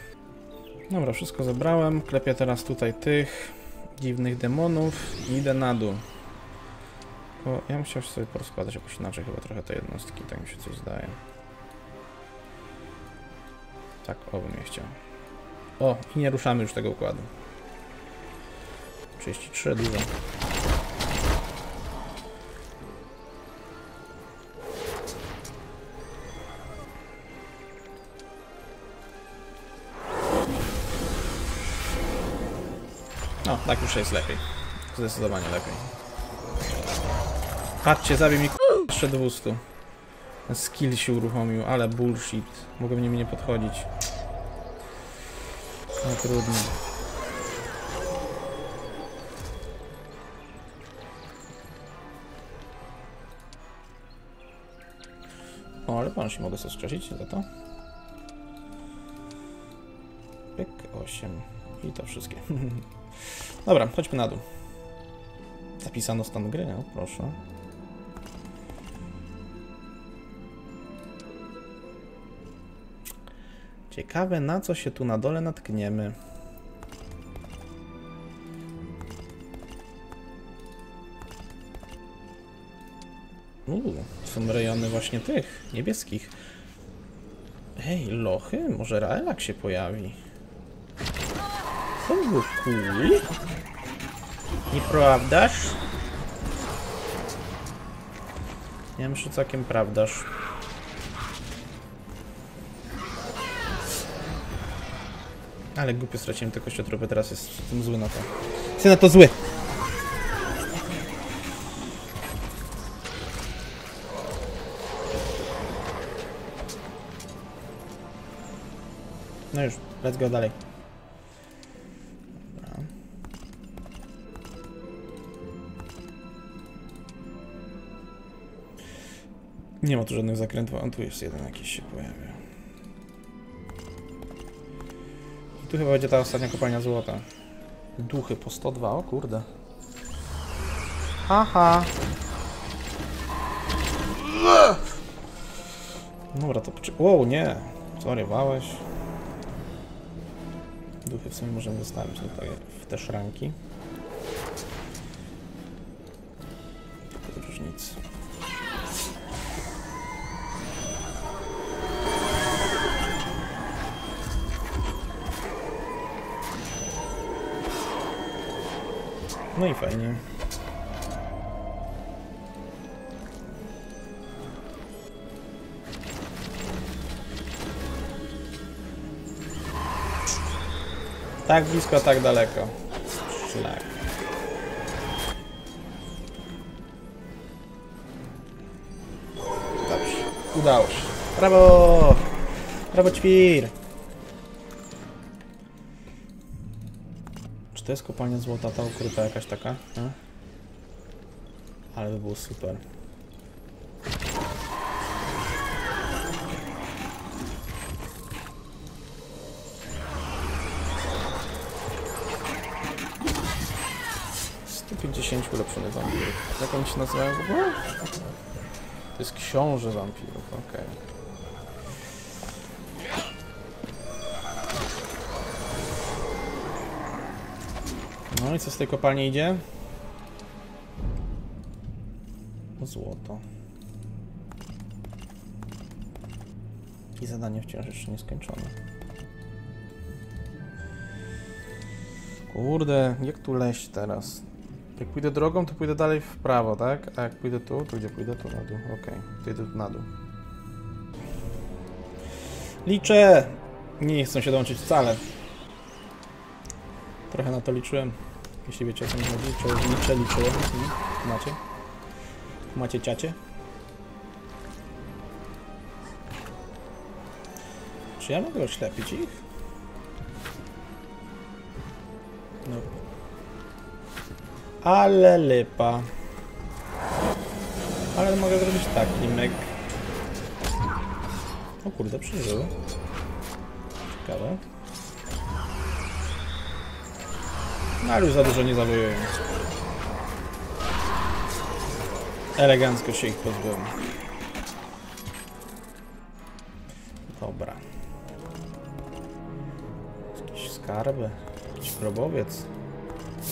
Dobra, wszystko zebrałem, klepię teraz tutaj tych dziwnych demonów i idę na dół. Bo ja musiałem sobie porozkładać jakoś inaczej chyba trochę te jednostki, tak mi się coś zdaje. Tak, obym je chciał. O, i nie ruszamy już tego układu. 33, dużo. No, tak już jest lepiej. Zdecydowanie lepiej. Patrzcie, zabił mi jeszcze 200. Skill się uruchomił, ale bullshit. Mogłem nimi nie podchodzić. No trudno. O, ale pan się mogę sobie skrzesić za to. 8 i to wszystkie. Dobra, chodźmy na dół. Zapisano stan gry, no proszę. Ciekawe, na co się tu na dole natkniemy. Są rejony właśnie tych, niebieskich. Ej, lochy? Może Raelak się pojawi? To by było cool. Nieprawdaż? Ja myślę całkiem prawdaż. Ale głupio straciłem te kościotropy, teraz jestem zły na to. Jestem na to zły! No już, let's go dalej. Dobra. Nie ma tu żadnych zakrętów, a tu jeszcze jeden jakiś się pojawia. I tu chyba będzie ta ostatnia kopalnia złota. Duchy po 102, o kurde. Haha. Dobra, to wow, nie. Zorywałeś. Duchy w sumie możemy zostawić tutaj w te szranki. Różnic. No i fajnie. Tak blisko, tak daleko. Szlak. Dobrze. Udało się. Brawo! Brawo, ćwir! Czy to jest kopalnia złota, ta ukryta jakaś taka? Nie? Ale by było super. Ulepszony wampir. Jak on się nazywa w ogóle? To jest książę wampirów, okej. Okay. No i co z tej kopalni idzie? O złoto. I zadanie wciąż jeszcze nieskończone. Kurde, jak tu leść teraz? Jak pójdę drogą, to pójdę dalej w prawo, tak? A jak pójdę tu, to gdzie pójdę? Tu na dół. Okej, to idę na dół. Liczę! Nie chcą się dołączyć wcale. Trochę na to liczyłem. Jeśli wiecie, o co mi chodzi. Liczyłem. Macie? Macie ciacie? Czy ja mogę oślepić ich? No. Ale lipa. Ale mogę zrobić taki myk. O kurde, przeżyły. Ciekawe. No ale już za dużo nie zawojują. Elegancko się ich pozbyłem. Dobra. Jakieś skarby. Jakiś grobowiec.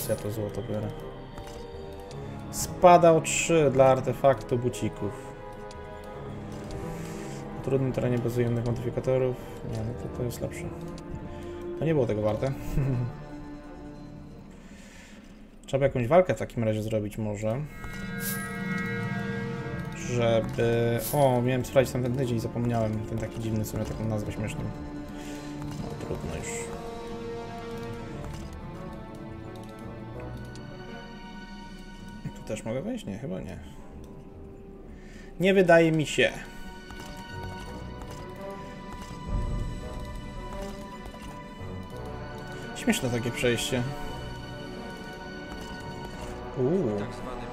Ja to złoto biorę. Spada o 3 dla artefaktu bucików. W trudnym terenie bez ujemnych modyfikatorów. Nie, no to jest lepsze. To nie było tego warte. Trzeba jakąś walkę w takim razie zrobić może. Żeby... O, miałem sprawdzić tamten tydzień i zapomniałem. Ten taki dziwny, co miał taką nazwę śmieszną. No trudno już. Też mogę wejść? Nie, chyba nie. Nie wydaje mi się. Śmieszne takie przejście. Tak zwany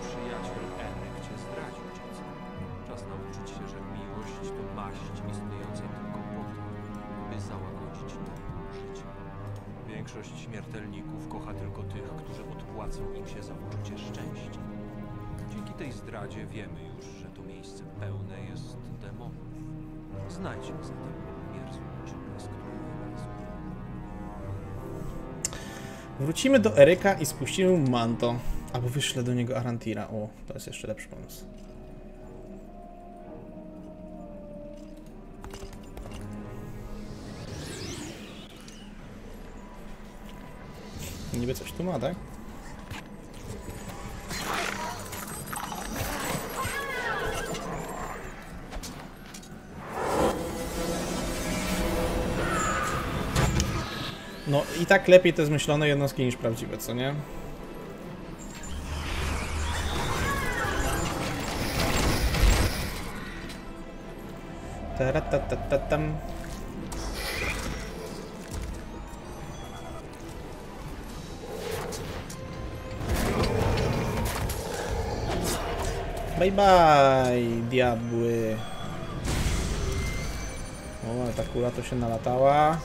przyjaciel Eryk cię zdradził, dziecko. Czas nauczyć się, że miłość to maść istniejąca tylko po to, by załagodzić nam życie. większość śmiertelników kocha tylko tych, którzy odpłacą im się za uczucie szczęścia. Dzięki tej zdradzie wiemy już, że to miejsce pełne jest demonów. Znajdźmy zatem mierzłą bez których nas. Wrócimy do Eryka i spuścimy mu manto. Albo wyślę do niego Arantira. O, to jest jeszcze lepszy pomysł. Niby coś tu ma, tak? No i tak lepiej te zmyślone jednostki niż prawdziwe, co nie? Taratatatam. Bye bye, diabły. O, ta kula to się nalatała.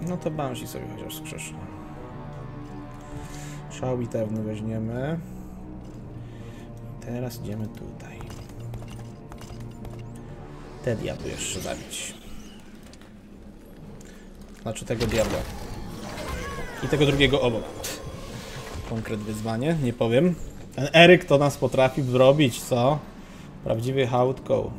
No to Banshee sobie chociaż skrzyszy. Szał bitewny weźmiemy. Teraz idziemy tutaj. Te diabły jeszcze zabić. Znaczy tego diabła. I tego drugiego obok. Konkret wyzwanie, nie powiem. Ten Eryk to nas potrafi zrobić, co? Prawdziwy hałdką.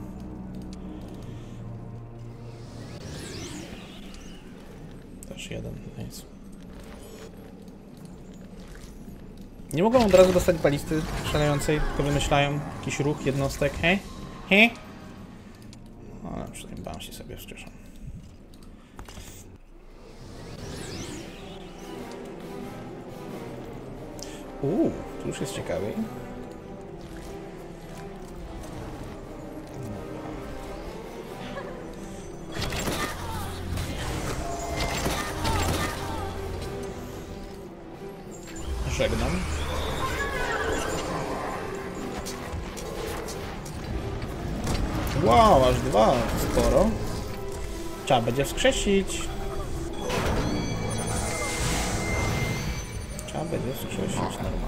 Też jeden, nic. Nie mogą od razu dostać balisty strzelającej, tylko wymyślają jakiś ruch jednostek. He? He? No, przynajmniej Banshee sobie wskrzeszą. Tu już jest ciekawiej. Żegnam. Wow, aż dwa sporo. Trzeba będzie wskrzesić. Trzeba będzie wskrzesić normalnie.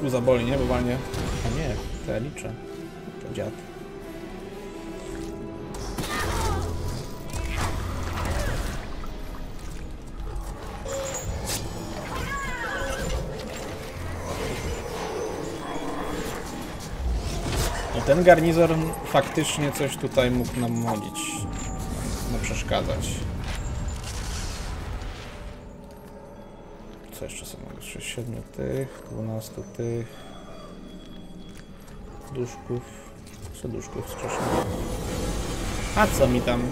Tu zaboli, nie? Bo walnie... A nie, to ja liczę. To dziad. No ten garnizor faktycznie coś tutaj mógł nam modzić. No przeszkadzać. Co jeszcze są? 7 tych, 12 tych duszków, soduszków skrzeszonych. A co mi tam?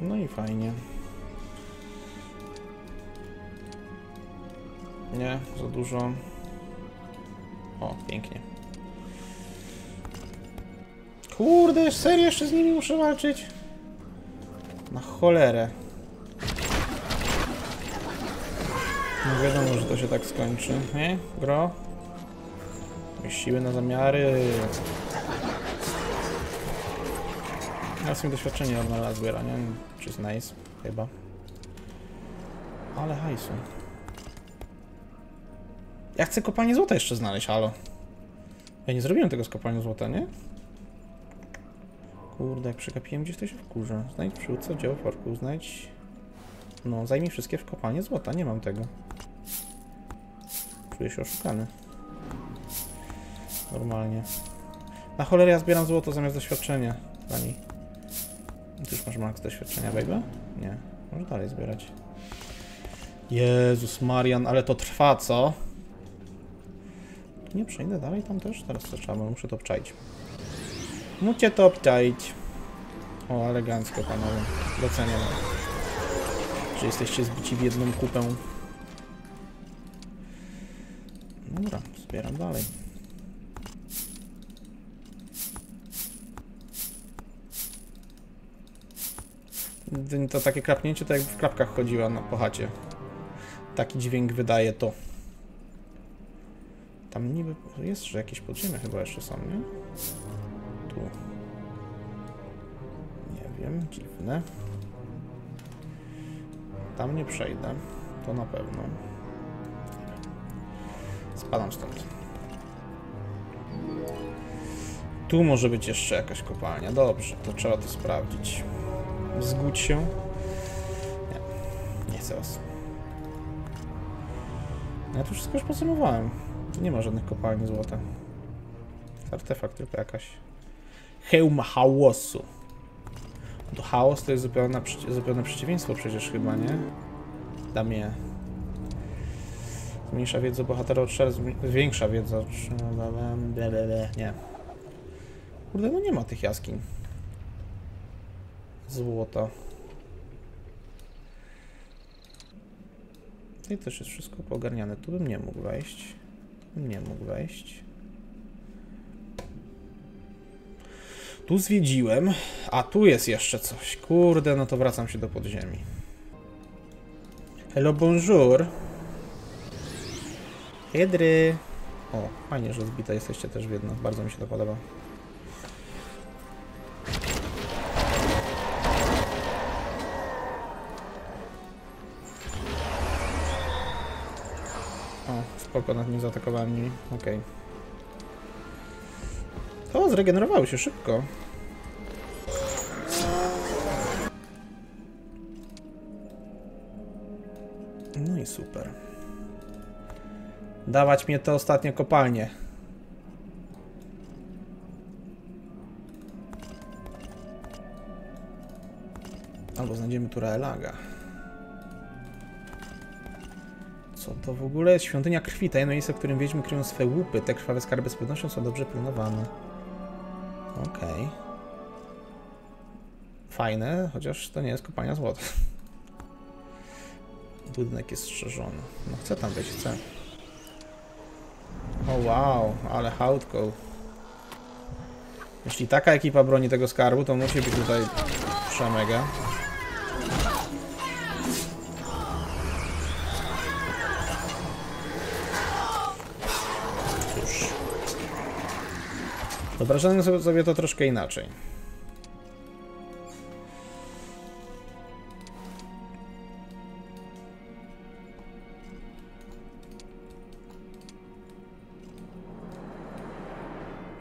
No i fajnie. Nie, za dużo. O, pięknie. Kurde, serio jeszcze z nimi muszę walczyć? Na cholerę. No wiadomo, że to się tak skończy, nie? Gro? Siły na zamiary. Ja sobie doświadczenie Ornella zbiera, nie? Czy nice, chyba. Ale hajsu. Ja chcę kopalnię złota jeszcze znaleźć, halo. Ja nie zrobiłem tego z kopalnią złota, nie? Kurde, jak przegapiłem gdzieś, to się wkurza. Znajdź przywódcę dzieło parku, znajdź... No, zajmij wszystkie w kopalnie złota, nie mam tego. Czuję się oszukany. Normalnie. Na cholerę ja zbieram złoto zamiast doświadczenia. Pani. Ty już masz max doświadczenia, baby? Nie. Może dalej zbierać. Jezus Marian, ale to trwa, co? Nie przejdę dalej tam też? Teraz co trzeba, bo muszę to obczaić. Muszę to obczaić. O, elegancko panowie, doceniam, że jesteście zbici w jedną kupę. Dobra, zbieram dalej. To takie krapnięcie to jak w klapkach chodziła na pochacie. Taki dźwięk wydaje to. Tam niby jest, że jakieś podziemia chyba jeszcze są, nie? Tu. Nie wiem, dziwne. Tam nie przejdę, to na pewno. Spadam stąd. Tu może być jeszcze jakaś kopalnia. Dobrze, to trzeba to sprawdzić. Zgódź się. Nie, nie chcę was. Ja to wszystko już podsumowałem. Tu nie ma żadnych kopalni złota. Artefakt tylko jakaś. Hełm hałasu. To chaos to jest zupełne przeciwieństwo przecież chyba, nie? Damie. Zmniejsza wiedza bohatera o 4, zwiększa wiedza o 3, nie. Kurde, no nie ma tych jaskiń. Złota. I też jest wszystko poogarniane. Tu bym nie mógł wejść. Nie mógł wejść. Tu zwiedziłem, a tu jest jeszcze coś. Kurde, no to wracam się do podziemi. Hello, bonjour. Hedry. O, fajnie, że zbite jesteście też w jedno. Bardzo mi się to podoba. O, spoko, nad nim zaatakowałem nimi. Okej. O, zregenerowały się szybko. No i super. Dawać mnie te ostatnie kopalnie. Albo znajdziemy tu Raelaga. Co to w ogóle jest? Świątynia krwi, tajemne miejsce, w którym wiedźmy kryją swe łupy. Te krwawe skarby z pewnością są dobrze pilnowane. Okej. Okay. Fajne, chociaż to nie jest kopalnia złota. Budynek jest strzeżony. No chcę tam być, chcę. O wow, ale hałdko. Jeśli taka ekipa broni tego skarbu, to musi być tutaj przemega. Wyobrażam sobie to troszkę inaczej.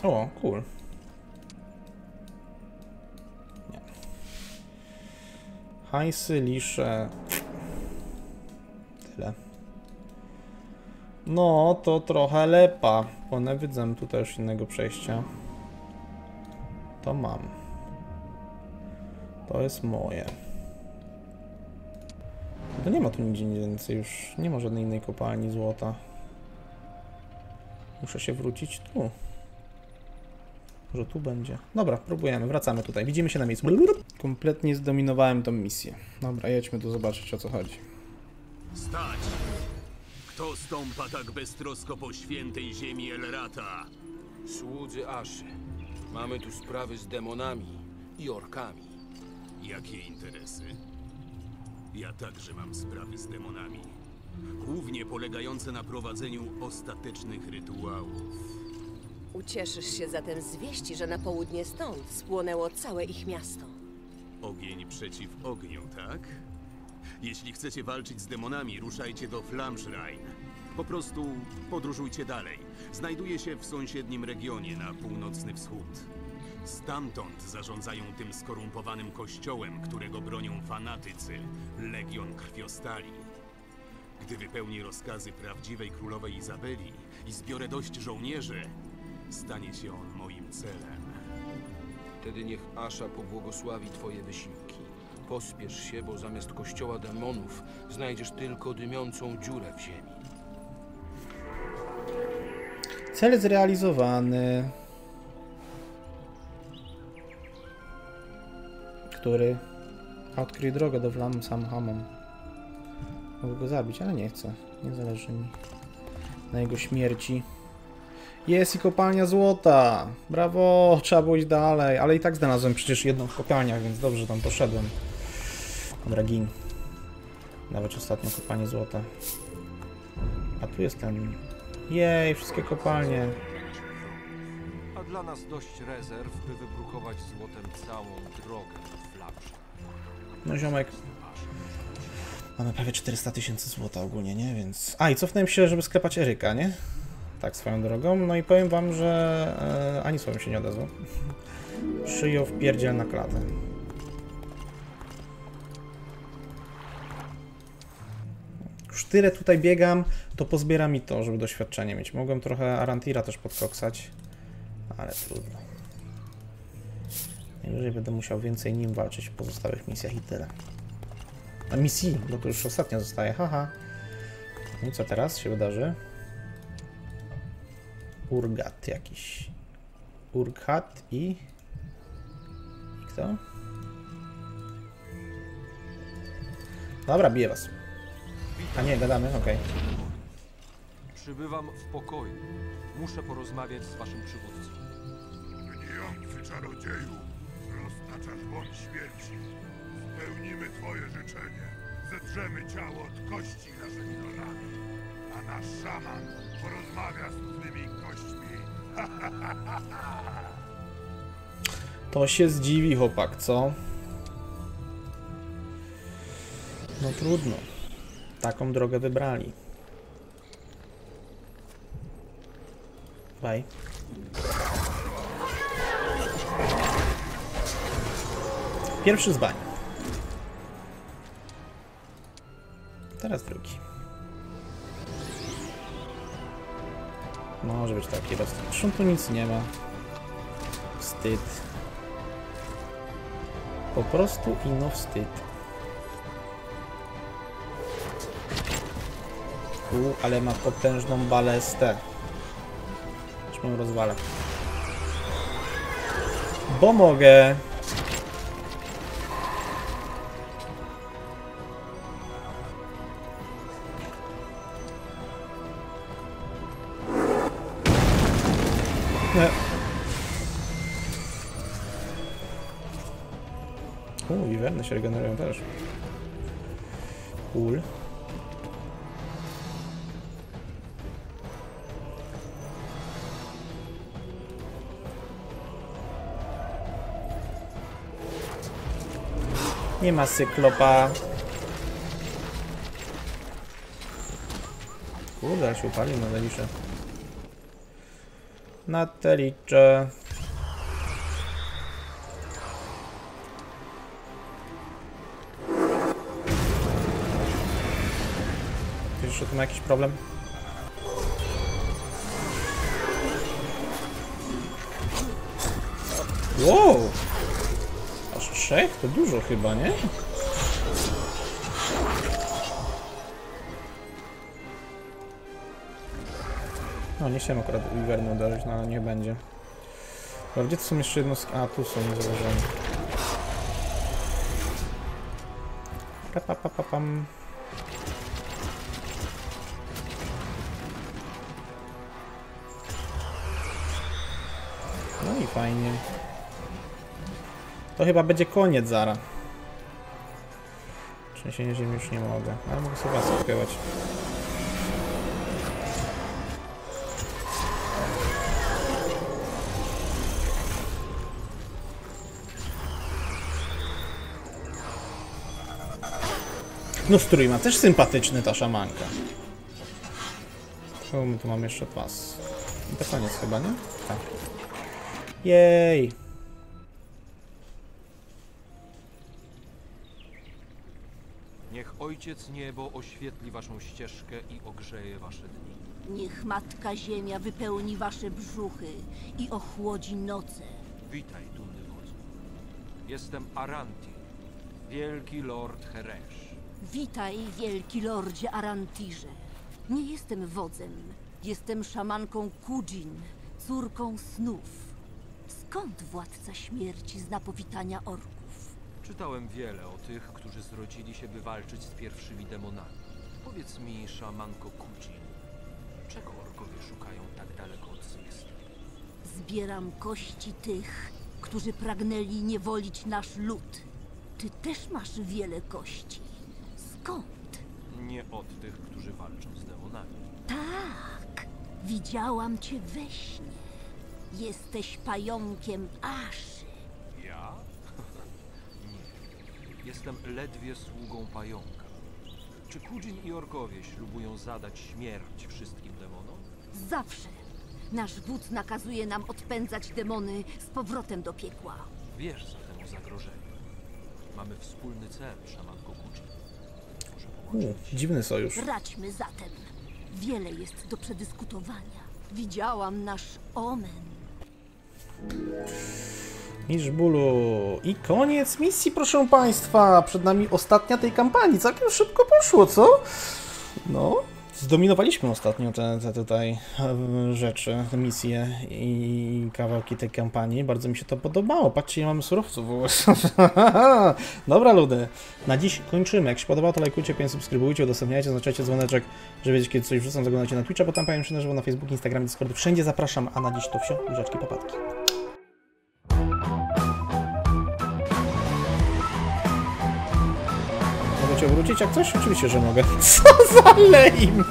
O, cool. Nie. Hajsy, lisze. Tyle. No, to trochę lepa. Bo nie widzę tutaj już innego przejścia. To mam. To jest moje. To nie ma tu nigdzie więcej już. Nie ma żadnej innej kopalni złota. Muszę się wrócić tu. Może tu będzie. Dobra, próbujemy. Wracamy tutaj. Widzimy się na miejscu. Kompletnie zdominowałem tą misję. Dobra, jedźmy tu zobaczyć, o co chodzi. Stać! Kto stąpa tak beztrosko po świętej ziemi Elrata? Słudzy Aszy. Mamy tu sprawy z demonami i orkami. Jakie interesy? Ja także mam sprawy z demonami. Głównie polegające na prowadzeniu ostatecznych rytuałów. Ucieszysz się zatem z wieści, że na południe stąd spłonęło całe ich miasto. Ogień przeciw ogniu, tak? Jeśli chcecie walczyć z demonami, ruszajcie do Flamschrein. Po prostu podróżujcie dalej. Znajduje się w sąsiednim regionie na północny wschód. Stamtąd zarządzają tym skorumpowanym kościołem, którego bronią fanatycy, Legion Krwiostali. Gdy wypełnię rozkazy prawdziwej królowej Izabeli i zbiorę dość żołnierzy, stanie się on moim celem. Wtedy niech Asza pobłogosławi twoje wysiłki. Pospiesz się, bo zamiast kościoła demonów znajdziesz tylko dymiącą dziurę w ziemi. Cel zrealizowany. który odkrył drogę do Flamschreina. Mogę go zabić, ale nie chcę. Nie zależy mi na jego śmierci. Jest i kopalnia złota! Brawo! Trzeba było iść dalej, ale i tak znalazłem przecież jedną w kopalniach, więc dobrze tam poszedłem. Dobra, gin. Nawet ostatnio kopalnie złota. A tu jest ten... Jej, wszystkie kopalnie. A dla nas dość rezerw, by wybrukować złotem całą drogę do Flamschrein. No ziomek. Mamy prawie 400 000 złota ogólnie, nie? Więc... A, i cofnąłem się, żeby sklepać Eryka, nie? Tak, swoją drogą. No i powiem wam, że ani słowem się nie odezwał. Przyjął wpierdziel na klatę. Już tyle tutaj biegam, to pozbiera mi to, żeby doświadczenie mieć. Mogłem trochę Arantira też podkoksać, ale trudno. Najwyżej będę musiał więcej nim walczyć w pozostałych misjach i tyle. A misji, bo to już ostatnia zostaje, haha. No i co teraz się wydarzy? Urgat jakiś. Urgat i... kto? Dobra, biję was. A nie, gadamy, okej. Przybywam w pokoju. Muszę porozmawiać z waszym przywódcą. Gnijący czarodzieju, roztaczasz woń śmierci. Spełnimy twoje życzenie. Zedrzemy ciało od kości naszymi nożami. A nasz szaman porozmawia z tymi kośćmi. To się zdziwi, chłopak, co? No trudno. Taką drogę wybrali. Bye. Pierwszy z bań. Teraz drugi. Może być taki rozstrój. Zresztą tu nic nie ma. Wstyd. Po prostu ino wstyd. Ale ma potężną balestę. Już ją rozwalę. Bo mogę. Wiwerne się regenerują też. Cool. Nie ma cyklopa. Kurde, ale się upalił na te licze. Na te licze. Jeszcze tu ma jakiś problem? Wow! Aż 3? To dużo chyba, nie? No, nie chciałem akurat Wyvernu uderzyć, no ale niech będzie. Bo gdzie to są jeszcze jednostki? A, tu są niezależne. Papapapam. No i fajnie. To chyba będzie koniec zara. Trzęsienie ziemi już nie mogę, ale mogę sobie was odkrywać. No strój ma też sympatyczny ta szamanka. O, tu mam jeszcze pas. I to koniec chyba, nie? Tak. Jej! Niech Ojciec Niebo oświetli waszą ścieżkę i ogrzeje wasze dni. Niech Matka Ziemia wypełni wasze brzuchy i ochłodzi noce. Witaj, dumny wodzu. Jestem Arantir, wielki lord Heresz. Witaj, wielki lordzie Arantirze. Nie jestem wodzem. Jestem szamanką Kudzin, córką snów. Skąd władca śmierci zna powitania orków? Czytałem wiele o tych, którzy zrodzili się, by walczyć z pierwszymi demonami. Powiedz mi, szamanko Kudzin, czego orkowie szukają tak daleko od zmysłu? Zbieram kości tych, którzy pragnęli niewolić nasz lud. Ty też masz wiele kości. Skąd? Nie od tych, którzy walczą z demonami. Tak, widziałam cię we śnie. Jesteś pająkiem Aszy. Ja? Nie. Jestem ledwie sługą pająka. Czy Kudzin i orkowie ślubują zadać śmierć wszystkim demonom? Zawsze. Nasz wódz nakazuje nam odpędzać demony z powrotem do piekła. Wiesz zatem o zagrożeniu. Mamy wspólny cel, szamanko Kudzin. Dziwny sojusz. Radźmy zatem. Wiele jest do przedyskutowania. Widziałam nasz omen. Niż bólu. I koniec misji, proszę państwa. Przed nami ostatnia tej kampanii. Całkiem szybko poszło, co? No, zdominowaliśmy ostatnio te tutaj rzeczy, te misje i kawałki tej kampanii. Bardzo mi się to podobało. Patrzcie, ja mam surowców. Dobra, ludy. Na dziś kończymy. Jak się podobało, to lajkujcie, subskrybujcie, udostępniajcie, oznaczajcie dzwoneczek, żeby wiedzieć, kiedy coś wrzucam. Zaglądajcie na Twitcha, bo tam pamiętam się na żywo, na Facebooku, Instagramie, Discordu. Wszędzie zapraszam, a na dziś to wsio. Buziaczki, papatki. Wrócić jak coś? Oczywiście, że mogę. Co za lejm!